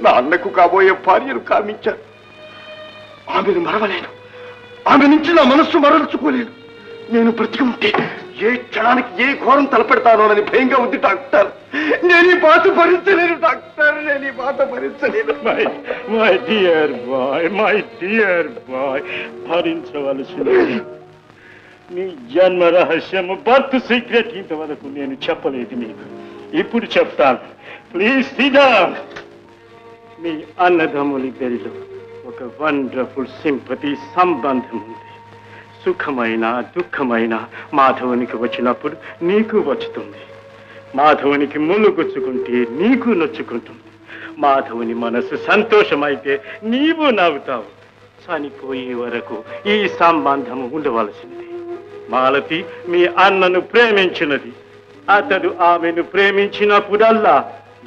నా అన్నకు కాబోయే భార్యను కామించాను. ఆమెను మరవలేను, ఆమె నుంచి నా మనస్సు మరల్చుకోలేను. నేను బ్రతికి ఉంటే ఏ క్షణానికి ఏ ఘోరం తలపెడతానోనని భయంగా ఉంది డాక్టర్. నేను ఈ బాధ భరించలేను డాక్టర్, నేను ఈ బాధ భరించలేను. My dear boy, my dear boy, భరించవలసింది. నీ జన్మ రహస్యము, బర్త్ సీక్రెట్ ఇంతవరకు నేను చెప్పలేదు నీకు, ఇప్పుడు చెప్తాను. ప్లీజ్ సిదా. మీ అన్నదమ్ములిద్దరిలో ఒక వండర్ఫుల్ సింపతి సంబంధం ఉంది. సుఖమైన దుఃఖమైన మాధవునికి వచ్చినప్పుడు నీకు వచ్చుతుంది. మాధవునికి ములుగుచ్చుకుంటే నీకు నొచ్చుకుంటుంది. మాధవుని మనసు సంతోషమైతే నీవు నవ్వుతావు. చనిపోయే వరకు ఈ సంబంధము ఉండవలసింది. మాలతి మీ అన్నను ప్రేమించినది. అతడు ఆమెను ప్రేమించినప్పుడల్లా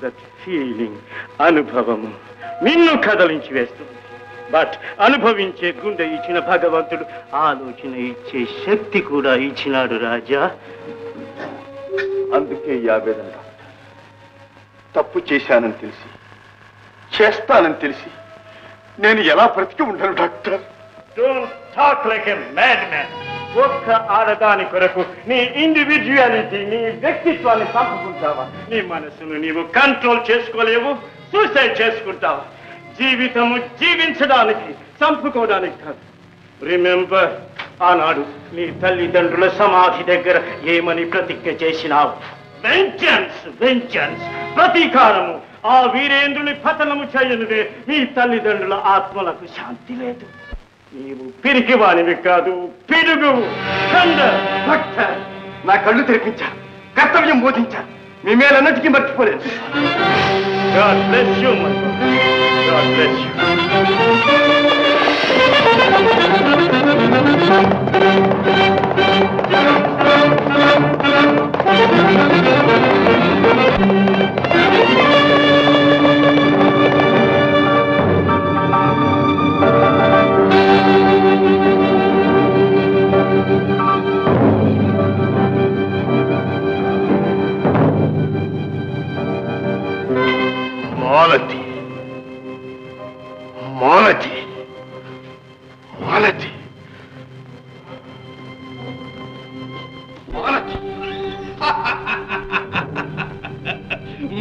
దట్ ఫీలింగ్, అనుభవము నిన్ను కదలించి వేస్తుంది. బట్ అనుభవించే గుండె ఇచ్చిన భగవంతుడు ఆలోచన ఇచ్చే శక్తి కూడా ఇచ్చినాడు రాజా. అందుకే యావేదం డాక్టర్, తప్పు చేశానని తెలిసి, చేస్తానని తెలిసి నేను ఎలా బ్రతికి ఉంటాను doctor? Don't talk like a mad man. ఒక్క ఆడదాని కొరకు నీ ఇండివిజువాలిటీ, నీ వ్యక్తిత్వాన్ని చంపుకుంటావా? నీ మనసును నీవు కంట్రోల్ చేసుకోలేవు, సూసైడ్ చేసుకుంటావా? జీవితము జీవించడానికి, చంపుకోవడానికి కాదు. రిమెంబర్, ఆనాడు నీ తల్లిదండ్రుల సమాధి దగ్గర ఏమని ప్రతిజ్ఞ చేసినావు? వెంజన్స్, వెంజన్స్, ప్రతీకారము. ఆ వీరేంద్రుని పతనము చేయనిదే మీ తల్లిదండ్రుల ఆత్మలకు శాంతి లేదు. నీవు పిరికివానివి కాదు, పిడుగు. నా కళ్ళు తెరిపించా, కర్తవ్యం బోధించా, మీ మేలన్నిటికీ మర్చిపోలేదు. మాలతి, మాలతి, మాలతి, మాలతి,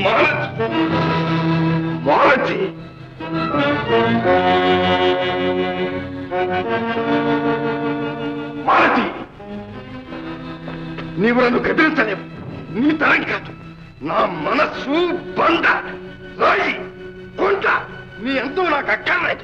మాలతి, మాలతి. మాలతి, నీవు నన్ను గదిలించలేవు. నీ తరం కాదు, నా మనస్సు బండ రాయి కొంట. నీ ఎంతో నాకు అక్కర్లేదు.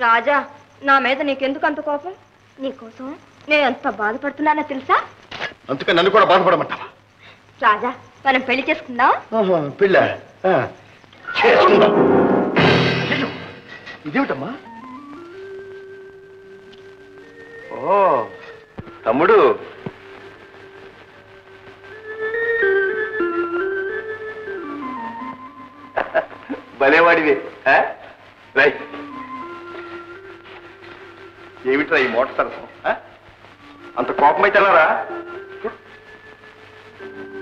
రాజా, నా మీద నీకెందుకు అంత కోపం? నీకోసం నేను ఎంత బాధపడుతున్నానో తెలుసా? అందుకే నన్ను కూడా బాధపడమంటావా? రాజా, మనం పెళ్లి చేసుకుందాం. పెళ్ళా? చేసుకుందాం. ఇదేమిటమ్మా? ఓ తమ్ముడు, భలేవాడివి. రైట్, ఏమిట్రా ఈ మోటార్ సరసం? అంత కోపమైతేనారా?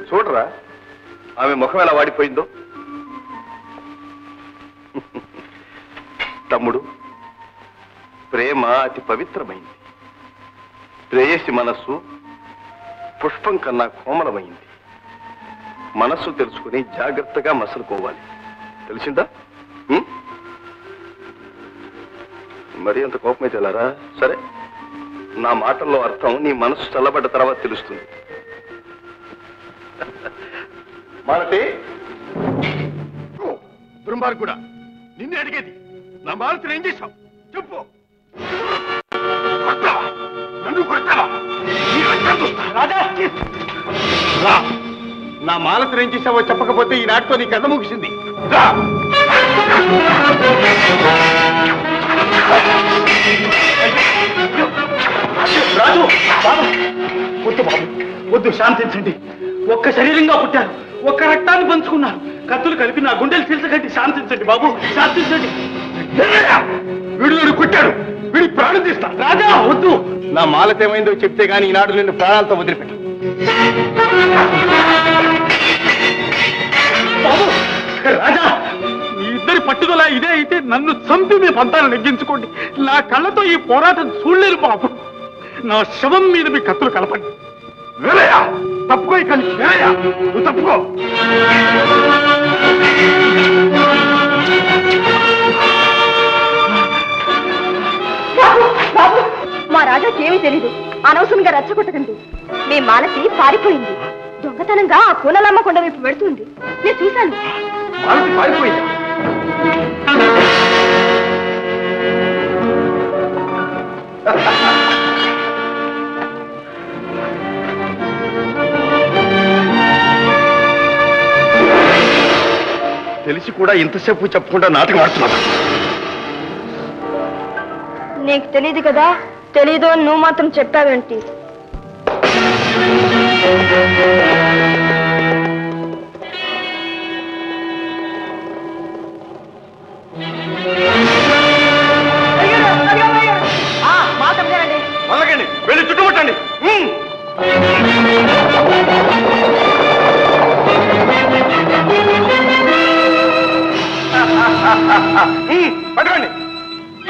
చూడరా ఆమె ముఖం ఎలా వాడిపోయిందో. తమ్ముడు, ప్రేమ అతి పవిత్రమైంది. ప్రేయసి మనస్సు పుష్పం కన్నా కోమలమైంది. మనస్సు తెలుసుకుని జాగ్రత్తగా మసలుకోవాలి, తెలిసిందా? మరి అంత కోపమైతే ఎలారా? సరే, నా మాటల్లో అర్థం నీ మనసు చల్లబడ్డ తర్వాత తెలుస్తుంది. మాలతి, బృంబారు కూడా నిన్నే అడిగేది. నా మాలతిని ఏం చేశావు చెప్పు. నా మాలతిని ఏం చేశావో చెప్పకపోతే ఈ నాటితో నీ కథ ముగిసింది. రాజు, బాబు వద్దు, బాబు వద్దు, శాంతించండి. ఒక్క శరీరంగా పుట్టారు, ఒక్క రక్తాన్ని పంచుకున్నారు. కత్తులు కలిపి నా గుండెలు తీర్చకండి. శాంతించండి బాబు, శాంతించండి. వీడు వీడు కుట్టాడు, వీడి ప్రాణం తీస్తా. రాజా వద్దు, నా మాలతేమైందో చెప్తే గానీ ఈనాడు నిన్ను ప్రాణాలతో వదిలిపెట్టు. బాబు, రాజా, మీ ఇద్దరి పట్టుదల ఇదే అయితే నన్ను చంపి మీ పంతాలు నెగ్గించుకోండి. నా కళ్ళతో ఈ పోరాటం చూడలేరు బాబు. నా శవం మీద మీ కత్తులు కలపండి. వేలయా తప్పుకో, ఇక్కడ వేలయా నువ్వు తప్పుకో. మా రాజాకి ఏమీ తెలీదు, అనవసరంగా రచ్చగొట్టకండి. మీ మాలతి పారిపోయింది, దొంగతనంగా ఆ కూలలమ్మ కొండ వైపు పెడుతుంది. నేను చూశాను. మాలతి పారిపోయింది. తెలిసి కూడా ఇంతసేపు చెప్పకుండా నాటకం ఆడుతున్నా. నీకు తెలీదు కదా, తెలీదు అని నువ్వు మాత్రం చెప్పావేంటి? అలాగండి, వెళ్ళి చుట్టుముట్టండి. పట్టుకోండి, పట్టు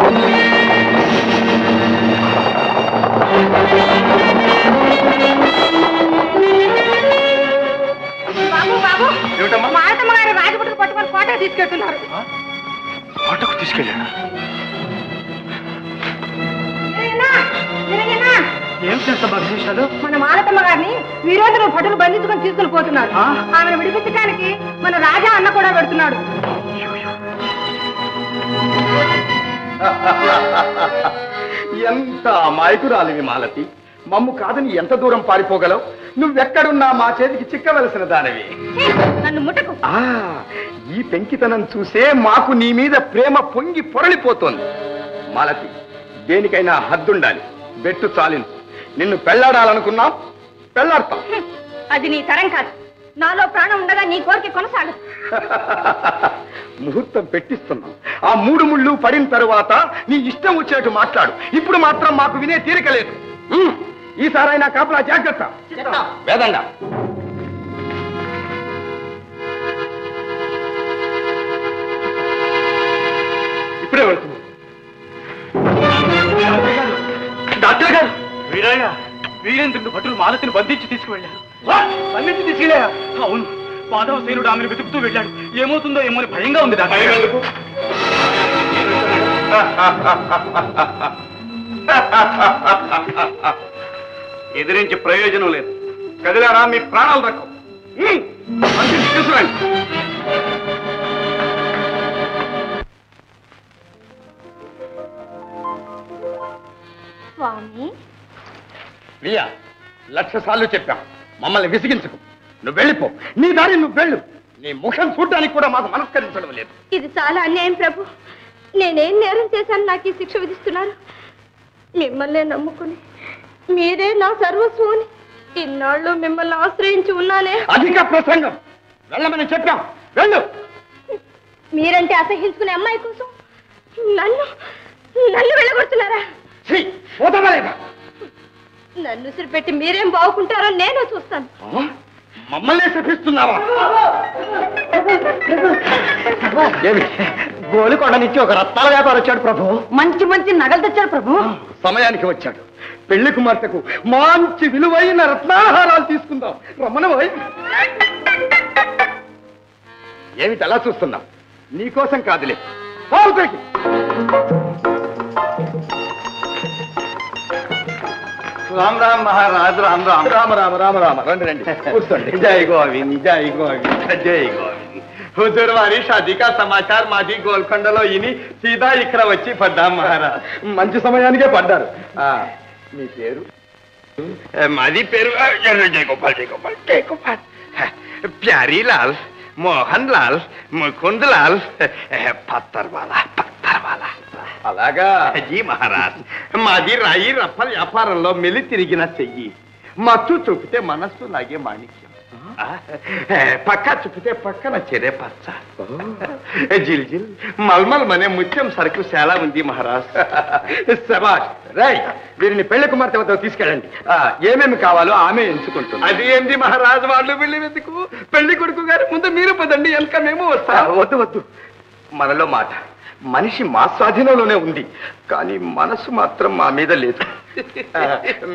తీసుకోండి. బాబు, బాబు మాతమ్మ గారు రాజపుట్టుకు పట్టుకొని ఫోటో తీసుకెళ్తున్నారు. ఫోటోకు తీసుకెళ్ళాను. ఏం చేస్తాం భవిష్యత్తు? మన మాలతమ్మ గారిని వీరోధులు భటులు బంధించుకొని తీసుకుని పోతున్నారు. ఆమెను విడిపించడానికి మన రాజా అన్న కూడా పెడుతున్నాడు. ఎంత అమాయకురాలివి మాలతి, మమ్ము కాదని ఎంత దూరం పారిపోగలవు? నువ్వెక్కడున్నా మా చేతికి చిక్కవలసిన దానివి. నన్ను ముట్టకు. ఈ పెంకితనం చూసే మాకు నీ మీద ప్రేమ పొంగి పొరలిపోతోంది. మాలతి, దేనికైనా హద్దుండాలి, బెట్టు చాలిను. నిన్ను పెళ్లాడాలనుకున్నాం, పెళ్లాడతాం. అది నీ తరం కాదు. నాలో ప్రాణం ఉండగా నీ కోరిక కొనసాగదు. ముహూర్తం పెట్టిస్తున్నాం. ఆ మూడు ముళ్ళు పడిన తరువాత నీ ఇష్టం వచ్చేట్టు మాట్లాడు. ఇప్పుడు మాత్రం మాకు వినే తీరిక లేదు. ఈసారైనా కాపలా జాగ్రత్త. వేదండా, ఇప్పుడే వెళ్తున్నాం. డాక్టర్ గారు, వీరయ్య వీరేంద్రుడు భటులు మాలతిని బంధించి తీసుకువెళ్ళారు. బంధించి తీసుకెళ్ళా? అవును, మాధవ సేనుడు ఆమెను వెతుకుతూ వెళ్ళాడు. ఏమవుతుందో ఏమో భయంగా ఉంది. ఎదిరించి ప్రయోజనం లేదు. కదిలారా, మీ ప్రాణాలు దక్కవు. తీసుకురండి. లియా, లక్ష సార్లు చెప్పాం, మమ్మల్ని విసిగించకు. నువ్వు వెళ్ళిపో, నీ దారి నువ్వు వెళ్ళు. నీ ముఖం చూడడానికి కూడా మాకు మనస్కరించడం లేదు. ఇది చాలా అన్యాయం ప్రభు. నేనేం నేరం చేశాను? నాకు ఈ శిక్ష విధిస్తున్నారు. మిమ్మల్ని నమ్ముకుని, మీరే నా సర్వస్వం, ఇన్నాళ్ళు మిమ్మల్ని ఆశ్రయించి ఉన్నానే. అధిక ప్రసంగం, వెళ్ళమని చెప్పాం, వెళ్ళు. మీరంటే అసహించుకునే అమ్మాయి కోసం నన్ను नुसరుపెట్టి మీరేం బాగుంటారో నేను చూస్తాను. మమ్మల్ని శపిస్తున్నావా? గోలికొండ నుంచి ఒక రత్నాల వ్యాపారం వచ్చాడు ప్రభు. మంచి మంచి నగలు తెచ్చాడు ప్రభు. సమయానికి వచ్చాడు. పెళ్లి కుమార్తెకు మంచి విలువైన రత్నాహారాలు తీసుకుందాం. రమణమై ఏమిటి అలా చూస్తున్నావు? నీకోసం కాదులే. राम राम महाराज राम राम राम राम राम राम रंड रंड जय गोविंद जय गोविंद जय गोविंद हुजूर वाली शादी का समाचार मादी गोलकोंडलो इनी सीधा इकरा वच्ची पड्डा महाराज मंची समयानिके पड्डारु आ मी पेरु मादी पेरु जय गोपाल जय गोपाल जय गोपाल प्यारी लाल मोहन लाल मुकुंद लाल पत्थर वाला पत्थर वाला అలాగా జీ మహారాజ్. మాది రాయి రప్పల వ్యాపారంలో మెలి తిరిగిన చెయ్యి. మత్తు చూపితే మనస్సు లాగే మాణిక్యం, పక్క చూపితే పక్కన చెరే పచ్చ. జిల్ జిల్ మల్మల్ మనే ముత్యం సరుకు చాలా ఉంది మహారాజ్. సబాష్ రై, వీరిని పెళ్లి కుమార్తె వద్ద తీసుకెళ్ళండి. ఏమేమి కావాలో ఆమె ఎంచుకుంటుంది. అది ఏంది మహారాజ్, వాళ్ళు వెళ్ళి ఎందుకు? పెళ్లి కొడుకు గారు ముందు మీరు పదండి, వెనక మేము వస్తాం. వద్దు వద్దు, మనలో మాట మనిషి మా స్వాధీనంలోనే ఉంది, కానీ మనసు మాత్రం మా మీద లేదు.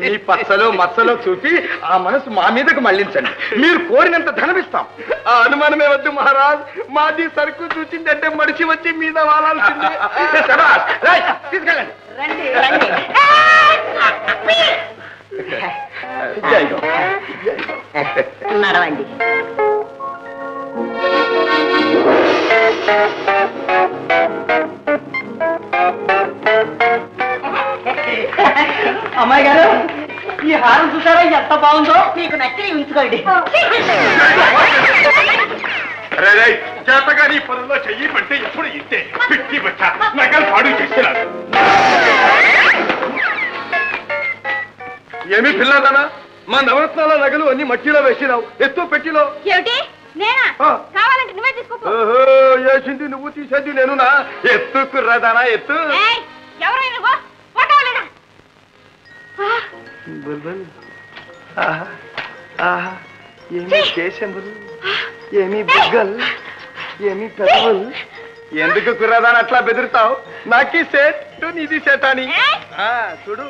మీ పచ్చలో మచ్చలో చూపి ఆ మనసు మా మీదకు మళ్లించండి. మీరు కోరినంత ధనమిస్తాం. ఆ అనుమానమే వద్దు మహారాజ్. మాది సరుకు చూచిందంటే మడిచి వచ్చి మీద వాలాల్సింది. తీసుకెళ్ళండి. నడవండి. అమ్మాయి గారు, ఈ హారం చూసారా ఎంత బాగుందో? మీకు నచ్చి ఉంచుకోండి. చేతగాని పనుల్లో చెయ్యమంటే ఎప్పుడు ఇంతే పిచ్చి బట్ట నగలు పాడు చేస్తున్నారు. ఏమి పిల్లదానా, మా నవరత్నాల నగలు అన్ని మట్టిలో వేసినావు. ఎత్తు పెట్టిలో వేసింది నువ్వు, తీసేది నేను. నా ఎత్తు కుర్రదానా ఎత్తు. ఏమి కేశంబులు, ఏమి బుగ్గల్, ఏమి పెదవుల్. ఎందుకు కుర్రదాని అట్లా బెదురుతావు? నాకి సేటు నీది సేటాని. చూడు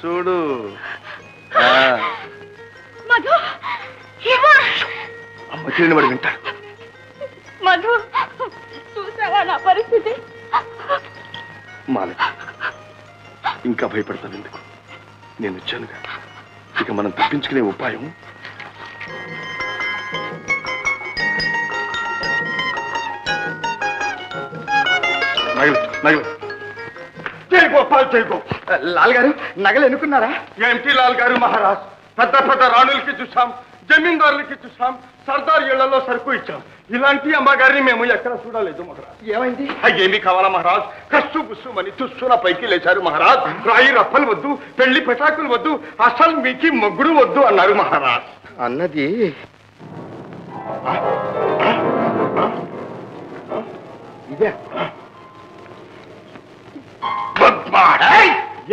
చూడు, అమ్మ చెల్లిని పడి వింటాడు. మధు చూసావా నా పరిస్థితి? మాల ఇంకా భయపడతాను ఎందుకు? నేను వచ్చానుగా, ఇక మనం తప్పించుకునే ఉపాయం. జై గోపాల్ జై గోపాల్. లాల్ గారు నగలు ఎన్నుకున్నారా? ఎంపీ లాల్ గారు మహారాజ్. పెద్ద పెద్ద రాణులకి చూసాం, జమీందారులకి చూసాం, సర్దార్ ఇళ్లలో సరుకు ఇచ్చాం. ఇలాంటి అమ్మగారిని మేము ఎక్కడ చూడలేదు మహారాజ్. ఏమైంది? ఏమి కావాలా మహారాజ్? కస్సు బుస్సుమని తుస్సున పైకి లేచారు మహారాజ్. రాయి రప్పలు వద్దు, పెళ్లి పెటాకులు వద్దు, అసలు మీకు మొగ్గుడు వద్దు అన్నారు మహారాజ్. అన్నది ఇదే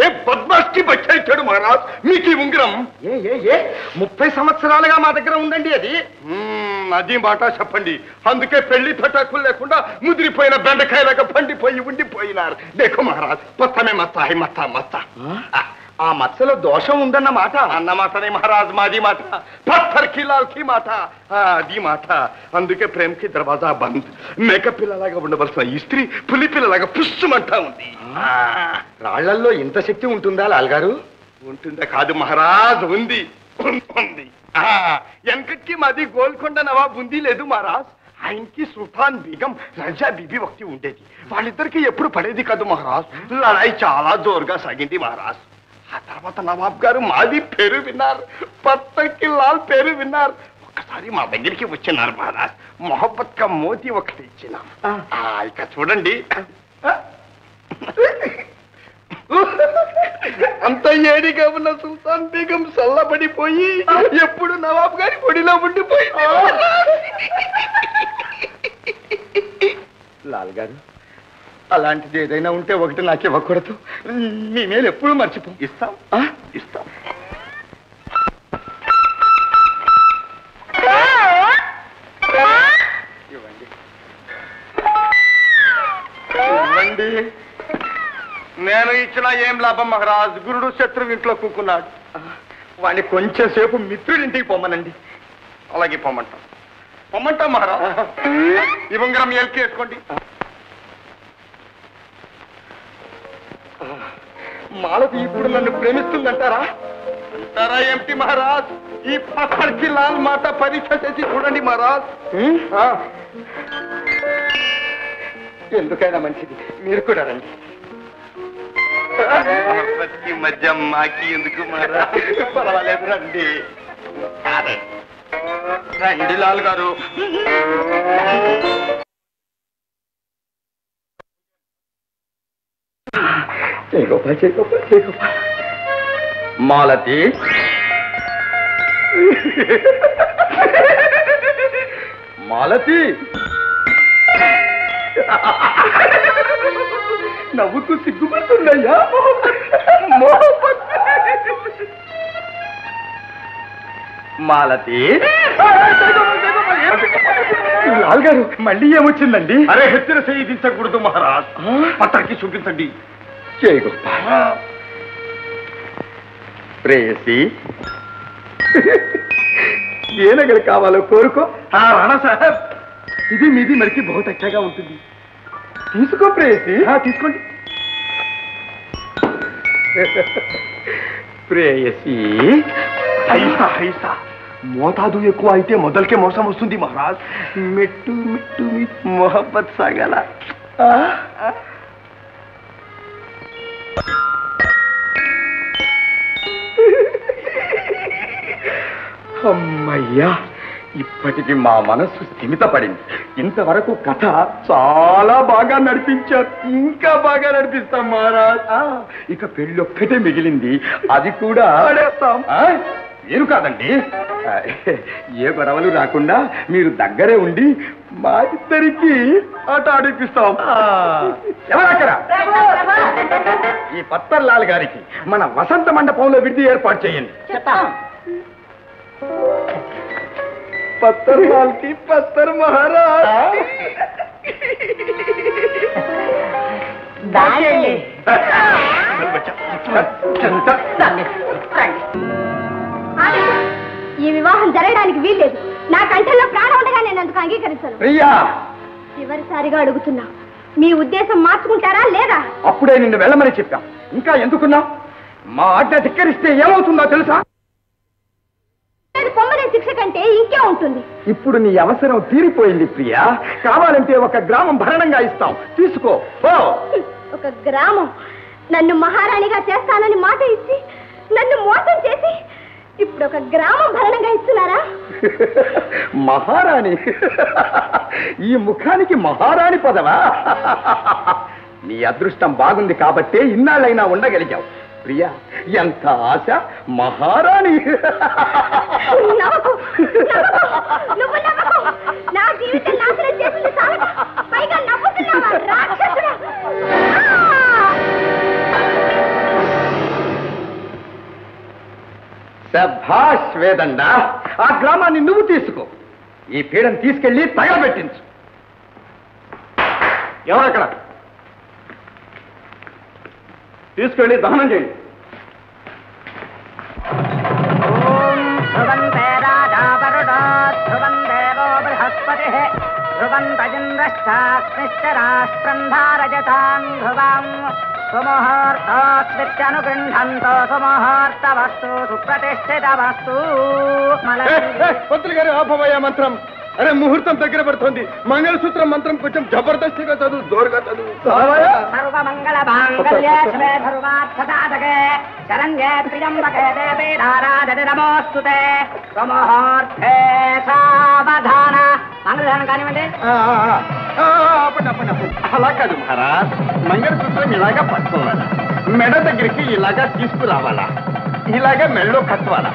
ఏ బద్మాష్కి బచ్చా ఇచ్చాడు మహారాజ్ మీకు ఈ ఉంగరం? ఏ ఏ ఏ ముప్పై సంవత్సరాలుగా మా దగ్గర ఉందండి అది. అది మాట చెప్పండి, అందుకే పెళ్లి పటాకులు లేకుండా ముదిరిపోయిన బెండకాయలాగా పండిపోయి ఉండిపోయినారు. దేఖో మహారాజ్, మొత్తమే మత్తా మత్తా మత్తా. ఆ మత్స్యలో దోషం ఉందన్న మాట. అన్న మాటనే మహారాజ్, మాది మాట. పత్థర్ కి లాల్ కి మాట, అది మాట. అందుకే ప్రేమకి దర్వాజా బంద్. మేక పిల్లలాగా ఉండవలసిన ఈ స్త్రీ పులి పిల్లలాగా పుష్మంటా ఉంది. రాళ్లల్లో ఇంత శక్తి ఉంటుందా లాల్ గారు? ఉంటుందా? కాదు మహారాజ్, ఉంది ఉంది. వెనకటికి మాది గోల్కొండ నవాబ్ ఉంది లేదు మహారాజ్. ఆయనకి సుల్తాన్ బీగం రజా బీబీ ఒకటి ఉండేది. వాళ్ళిద్దరికి ఎప్పుడు పడేది కాదు మహారాజ్. లడాయి చాలా జోరుగా సాగింది మహారాజ్. ఆ తర్వాత నవాబ్ గారు మాది పేరు విన్నారు, పత్తకి లాల్ పేరు విన్నారు. ఒక్కసారి మా దగ్గరికి వచ్చినారు మహారాజ్. మొహబ్బత్ కా మోతి ఒకటి ఇచ్చినాం. ఇక చూడండి, అంత ఏడిగా ఉన్న సుల్తాన్ బేగం చల్లబడిపోయి ఎప్పుడు నవాబ్ గారి పొడిలో ఉండిపోయింది. లాల్ గారు, అలాంటిది ఏదైనా ఉంటే ఒకటి నాకు ఇవ్వకూడదు. మీ మేలు ఎప్పుడూ మర్చిపో. ఇస్తాం ఇస్తాం. ఇవ్వండి ఇవ్వండి. నేను ఇచ్చిన ఏం లాభం మహారాజ్? గురుడు శత్రువు ఇంట్లో కూకున్నాడు. వాడిని కొంచెంసేపు మిత్రుడింటికి పొమ్మనండి. అలాగే పొమ్మంటాం పొమ్మంటాం మహారాజ్. ఈ ఉంగరం ఎల్కి వేసుకోండి. మాలతి ఇప్పుడు నన్ను ప్రేమిస్తుందంటారా? అంటారా ఏమిటి మహారాజ్? ఈ పక్కడికి లాల్ మాట పరీక్ష చేసి చూడండి మహారాజ్. ఎందుకైనా మంచిది మీరు కూడా రండి. ప్రతి మధ్య మాకి ఎందుకు మహారాజ్? పర్వాలేదు రండి రండి లాల్ గారు. చేకోపా చేకోపా చేకోపా. మాలతి మాలతి నవ్వుతూ సిగ్గుపడుతుందయ్యా. మాలతి లాల్ గారు మళ్ళీ ఏమొచ్చిందండి? అరే హెచ్చర చేయించకూడదు మహారాజ్. పట్టకి చూపించండి. ప్రేయసి ఏ నగలు కావాలో కోరుకో. రాణా సాహెబ్ ఇది మీది మనకి బహుత్ అచ్చాగా ఉంటుంది. తీసుకో ప్రేయసి. తీసుకోండి ప్రేయసి. హైసా హైసా మోతాదు ఎక్కువ అయితే మొదలకే మోసం వస్తుంది మహారాజ్. మెట్టు మెట్టు మిట్ మొహబ్బత్ సాగల. అమ్మయ్యా ఇప్పటికి మా మనస్సు స్థిమితపడింది. ఇంతవరకు కథ చాలా బాగా నడిపించారు. ఇంకా బాగా నడిపిస్తాం మహారాజ్. ఇక పెళ్ళొక్కటే మిగిలింది. అది కూడా ఆడేస్తాం. మీరు కాదండి ఏ గొడవలు రాకుండా మీరు దగ్గరే ఉండి మా ఇద్దరికి ఆట ఆడిపిస్తాం. ఎవరక్కడ ఈ పత్తర్ లాల్ గారికి మన వసంత మండపంలో విడిది ఏర్పాటు చేయండి. పత్తర్ లాల్ కి పత్తర్ మహారాజ్. ఈ వివాహం జరగడానికి వీల్లేదు. నా కంఠంలో ప్రాణం ఉండగా నేను అందుకు అంగీకరించాను. చివరిసారిగా అడుగుతున్నా, మీ ఉద్దేశం మార్చుకుంటారా లేదా? అప్పుడే నిన్ను వెళ్ళమని చెప్పా. ఇంకా ఎందుకున్నా? మా ఆజ్ఞ ధిక్కరిస్తే ఏమవుతుందో తెలుసా? కొమ్మనే శిక్ష కంటే ఇంకే ఉంటుంది. ఇప్పుడు నీ అవసరం తీరిపోయింది ప్రియా. కావాలంటే ఒక గ్రామం భరణంగా ఇస్తాం. తీసుకో. ఒక గ్రామం? నన్ను మహారాణిగా చేస్తానని మాట ఇచ్చి నన్ను మోసం చేసి ఇప్పుడు ఒక గ్రామం భరణంగా ఇస్తున్నారా? మహారాణి? ఈ ముఖానికి మహారాణి పదవా? నీ అదృష్టం బాగుంది కాబట్టే ఇన్నాళ్ళైనా ఉండగలిగావు ప్రియా. ఎంత ఆశ మహారాణి. శభాష్ వేదండ. ఆ గ్రామాన్ని నువ్వు తీసుకో. ఈ పీడను తీసుకెళ్లి తగలబెట్టించు. ఎవరక్కడ? తీసుకెళ్లి దహనం చేయండి. సుముహూర్తోత్నుగృహంతో సుముహూర్త వస్తు సుప్రతిష్ఠిత వస్తు. పంతులు గారు ఆపబోయే మంత్రం. అరే ముహూర్తం దగ్గర పడుతుంది. మంగళసూత్రం మంత్రం కొంచెం జబర్దస్తిగా చదువు, జోరుగా చదువు. సర్వమంగళ మాంగళ్యే శివే సర్వార్థసాధకే శరణ్యే త్ర్యంబకే దేవీ నారాయణి నమోస్తుతే. స్వముహూర్తే సావధాన. మంగళధారణ కానివ్వండి. అలా కాదు మహారాజ్, మంగళసూత్రం ఇలాగా పట్టుకోవాలా? మెడ దగ్గరికి ఇలాగా తీసుకురావాలా? ఇలాగా మెడలో కట్టువాలా?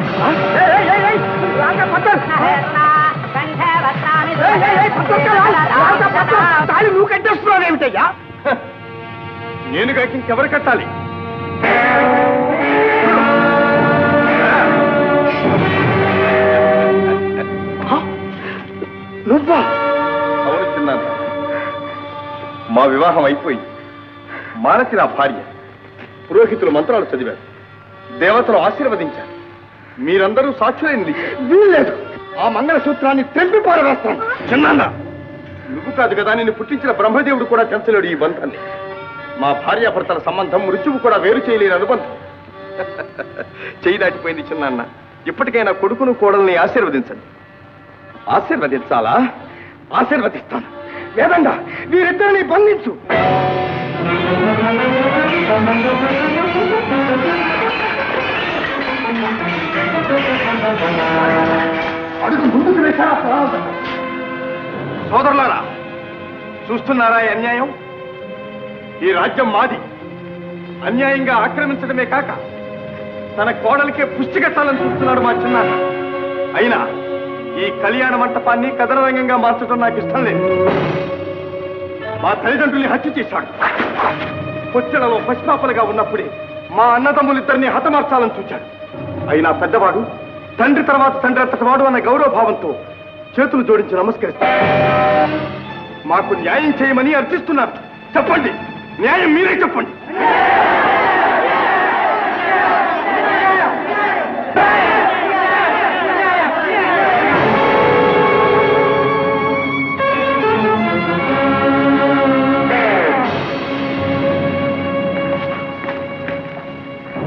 నేను కాక ఇంకెవరు కట్టాలి? నువ్వా? అవును చిన్నాన్న, మా వివాహం అయిపోయి మానసి నా భార్య. పురోహితులు మంత్రాలు చదివారు, దేవతలు ఆశీర్వదించారు, మీరందరూ సాక్షులైంది. వీల్లేదు, ఆ మంగళసూత్రాన్ని తెంపి పారవేస్తాను. చిన్నాన్న, నువ్వు కాదు కదా నిన్ను పుట్టించిన బ్రహ్మదేవుడు కూడా తెంచలేడు ఈ బంధాన్ని. మా భార్యాభర్తల సంబంధం మృత్యువు కూడా వేరు చేయలేని అనుబంధం. చెయ్యి దాటిపోయింది చిన్నాన్న, ఇప్పటికైనా కొడుకును కోడల్ని ఆశీర్వదించండి. ఆశీర్వదించాలా? ఆశీర్వదిస్తాను. లేదండా వీరిద్దరిని బంధించు. అడుగు ముందుకు వేశారా సోదరులారా? చూస్తున్నారా ఈ అన్యాయం? ఈ రాజ్యం మాది. అన్యాయంగా ఆక్రమించడమే కాక తన కోడలికే పుష్టికట్టాలని చూస్తున్నాడు మా చిన్నాన్న. అయినా ఈ కళ్యాణ మంటపాన్ని కథనరంగంగా మార్చడం నాకు ఇష్టం లేదు. మా తల్లిదండ్రుల్ని హత్య చేశాడు. పొచ్చడలో పసిపాపలుగా ఉన్నప్పుడే మా అన్నదమ్ములిద్దరినీ హతమార్చాలని చూశాడు. అయినా పెద్దవాడు, తండ్రి తర్వాత తండ్రి అంతటివాడు అన్న గౌరవ భావంతో చేతులు జోడించి నమస్కరిస్తాడు. మాకు న్యాయం చేయమని అర్థిస్తున్నారు. చెప్పండి, న్యాయం మీరే చెప్పండి.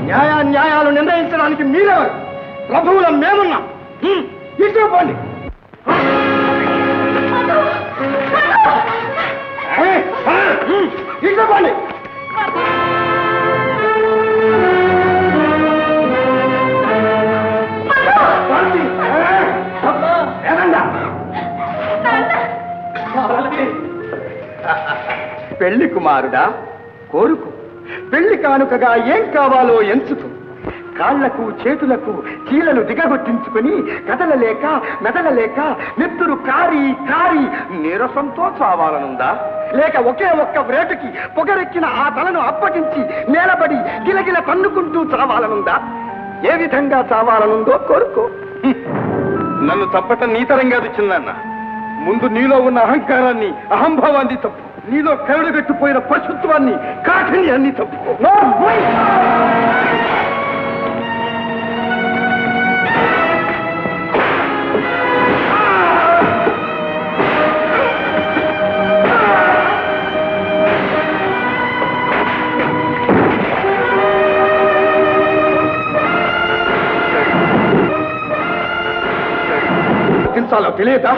న్యాయ న్యాయాలు నిర్ణయించడానికి మీరెవరు? ప్రభువుల మేమున్నాం. ఇష్టపోండి. ఇష్టపోండి. పెళ్లి కుమారుడా, కోరుకు. పెళ్లి కానుకగా ఏం కావాలో ఎంచుకు. కాళ్లకు చేతులకు కీలను దిగగొట్టించుకుని కదలలేక మెదలలేక నెత్తురు కారి కారి నీరసంతో చావాలనుందా? లేక ఒకే ఒక్క వేటకి పొగరెక్కిన ఆ తలను అప్పగించి నేలబడి గిలగిల పన్నుకుంటూ చావాలనుందా? ఏ విధంగా చావాలనుందో కోరుకో. నన్ను తప్పటం నీ తరం కాదు చిన్నాన్న. ముందు నీలో ఉన్న అహంకారాన్ని, అహంభావాన్ని తప్పు. నీలో కరుడుగట్టిపోయిన పశుత్వాన్ని, కాఠిన్యాన్ని తప్పు. ంచాలో తెలియదా?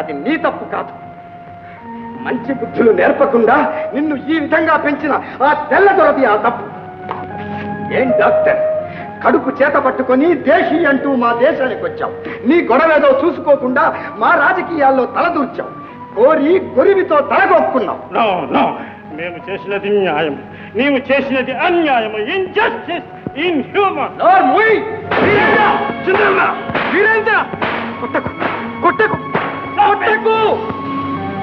అది నీ తప్పు కాదు. మంచి బుద్ధులు నేర్పకుండా నిన్ను ఈ విధంగా పెంచిన ఆ తెల్లదొరది ఆ తప్పు. ఏం డాక్టర్, కడుపు చేత పట్టుకొని దేశీ అంటూ మా దేశానికి వచ్చాం. నీ గొడవేదో చూసుకోకుండా మా రాజకీయాల్లో తలదూర్చాం. కోరి గొరివితో తలగొక్కున్నాం. మేము చేసినది న్యాయం, నీవు చేసినది అన్యాయం. Injustice, inhuman. కొట్టకు, కొట్టకు, కొట్టకు.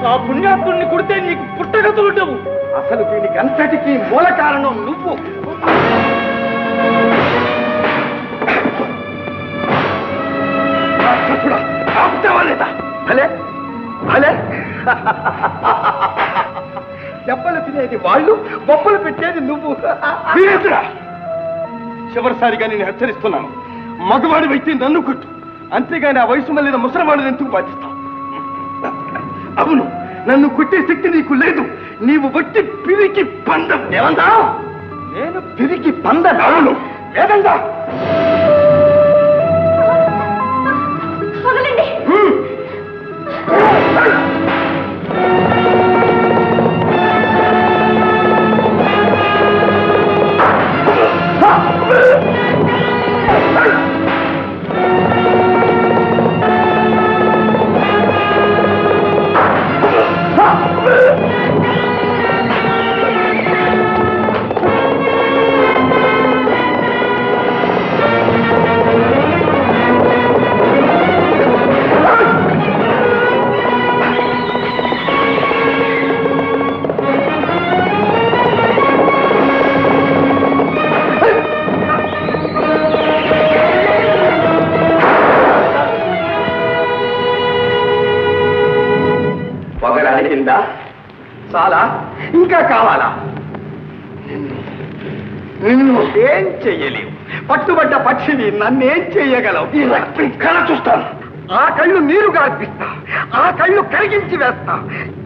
ఆ పుణ్యాత్ముడిని కొడితే నీకు పుట్టగతులు ఉండవు. అసలు దీనికి అంతటికీ మూల కారణం నువ్వు. ఆపుతావాలేదా? అలే అలే, దెబ్బలు తినేది వాళ్ళు, బొబ్బలు పెట్టేది నువ్వు. వీరేంద్రా, చివరిసారిగా నేను హెచ్చరిస్తున్నాను. మగవాడి వ్యక్తి నన్ను కొట్టు, అంతేగాని ఆ వయసు మళ్ళీ ముసలివాడిని ఎందుకు బాధిస్తాం? అవును, నన్ను కొట్టే శక్తి నీకు లేదు. నీవు వట్టి పిరికి పందం. ఏమందా? నేను పిరికి పందను. ఏదందా? చాలా ఇంకా కావాలా? నిన్ను ఏం చెయ్యలేవు, పట్టుబడ్డ పక్షిని నన్నేం చెయ్యగలవు? కళ్ళు చూస్తాను, ఆ కళ్ళు నీరుగా అర్పిస్తా, ఆ కళ్ళు కరిగించి వేస్తా.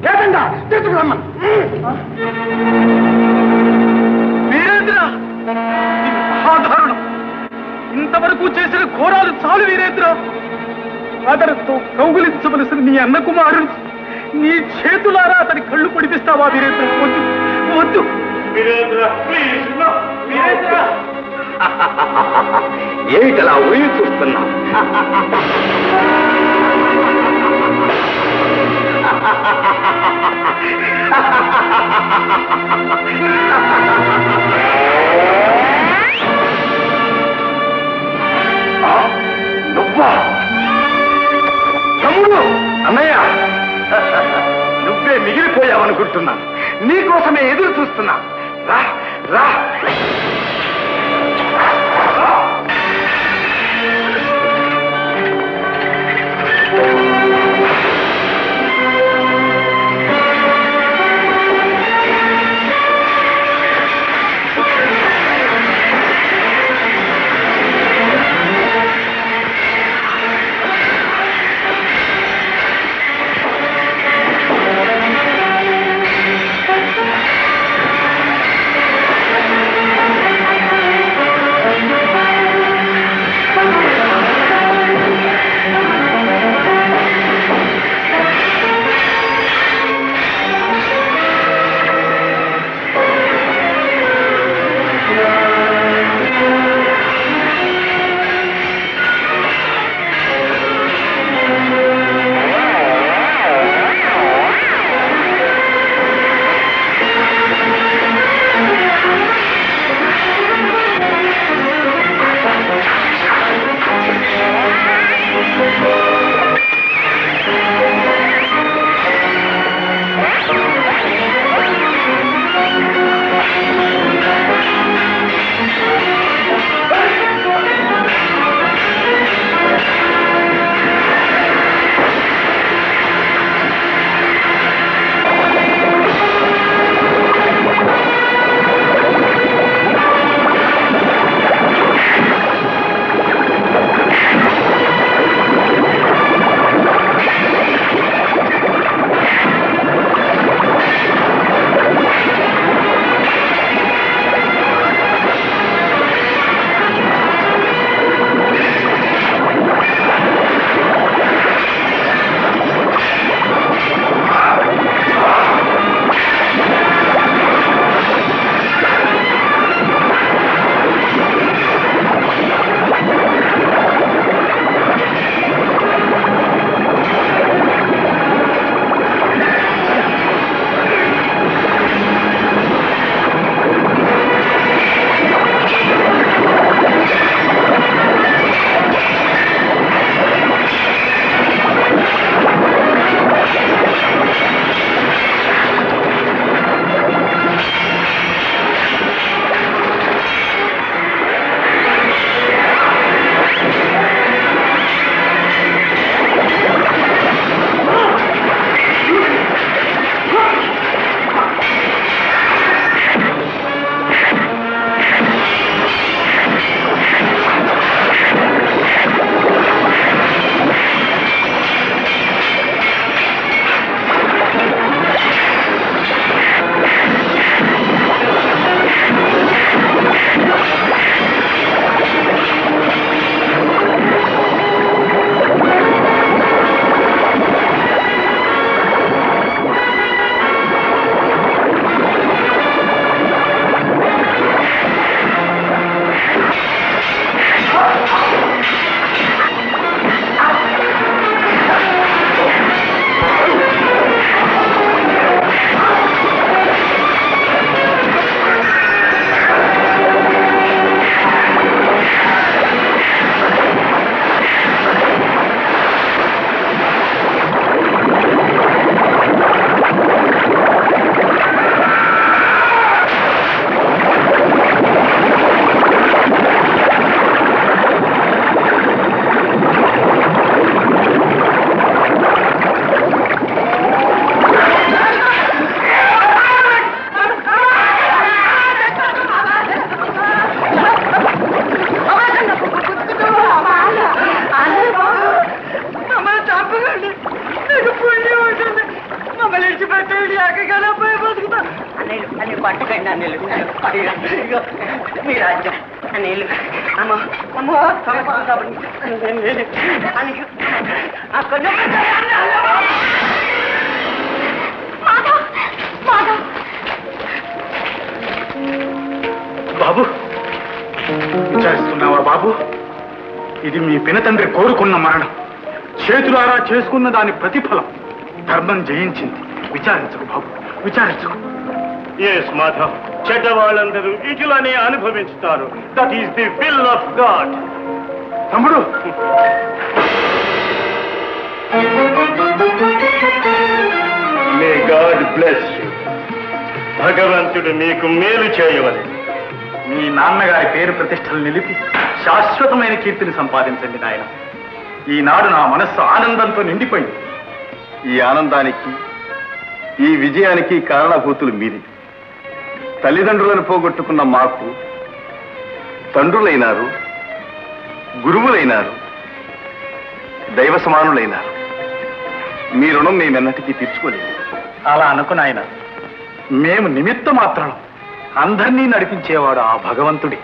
లేదండా తెచ్చుకురమ్మను. వీరేంద్ర మహాధారుణం, ఇంతవరకు చేసిన ఘోరాలు చాలు వీరేంద్ర. అతనితో కౌగులించవలసిన నీ అన్న కుమారుడు నీ చేతులారా అతని కళ్ళు పొడిపిస్తావా వీరేంద్ర? వద్దు వద్దు వీరేంద్ర. ఏమిటలా ఊరి చూస్తున్నా? నువ్వా తమ్ముడు? అన్నయ్య నువ్వే మిగిలిపోయావనుకుంటున్నాను, నీకోసమే ఎదురు చూస్తున్నా. రా రా. బాబు చేస్తున్నావా బాబు? ఇది మీ పినతండ్రి కోరుకున్న మరణం. చేతులారా చేసుకున్న దాని ప్రతిఫలం. ధర్మం జయించింది. విచారించకు బాబు, విచారించకు. Yes, Madhav. చెడ్డవాళ్ళందరూ ఇట్లానే అనుభవించుతారు. That is the will of God. తమ్ముడు May God bless you. భగవంతుడు మీకు మేలు చేయవలెను. మీ నాన్నగారి పేరు ప్రతిష్టలు నిలిపి శాశ్వతమైన కీర్తిని సంపాదించండి నాయన. ఈనాడు నా మనస్సు ఆనందంతో నిండిపోయింది. ఈ ఆనందానికి, ఈ విజయానికి కారణభూతులు మీరే. తల్లిదండ్రులను పోగొట్టుకున్న మాకు తండ్రులైనారు, గురువులైనారు, దైవ సమానులైనారు. మీ రుణం మేమెన్నటికీ తీర్చుకోలేదు. అలా అనుకున్నాయన, మేము నిమిత్త మాత్రం అందరినీ నడిపించేవాడు ఆ భగవంతుడే.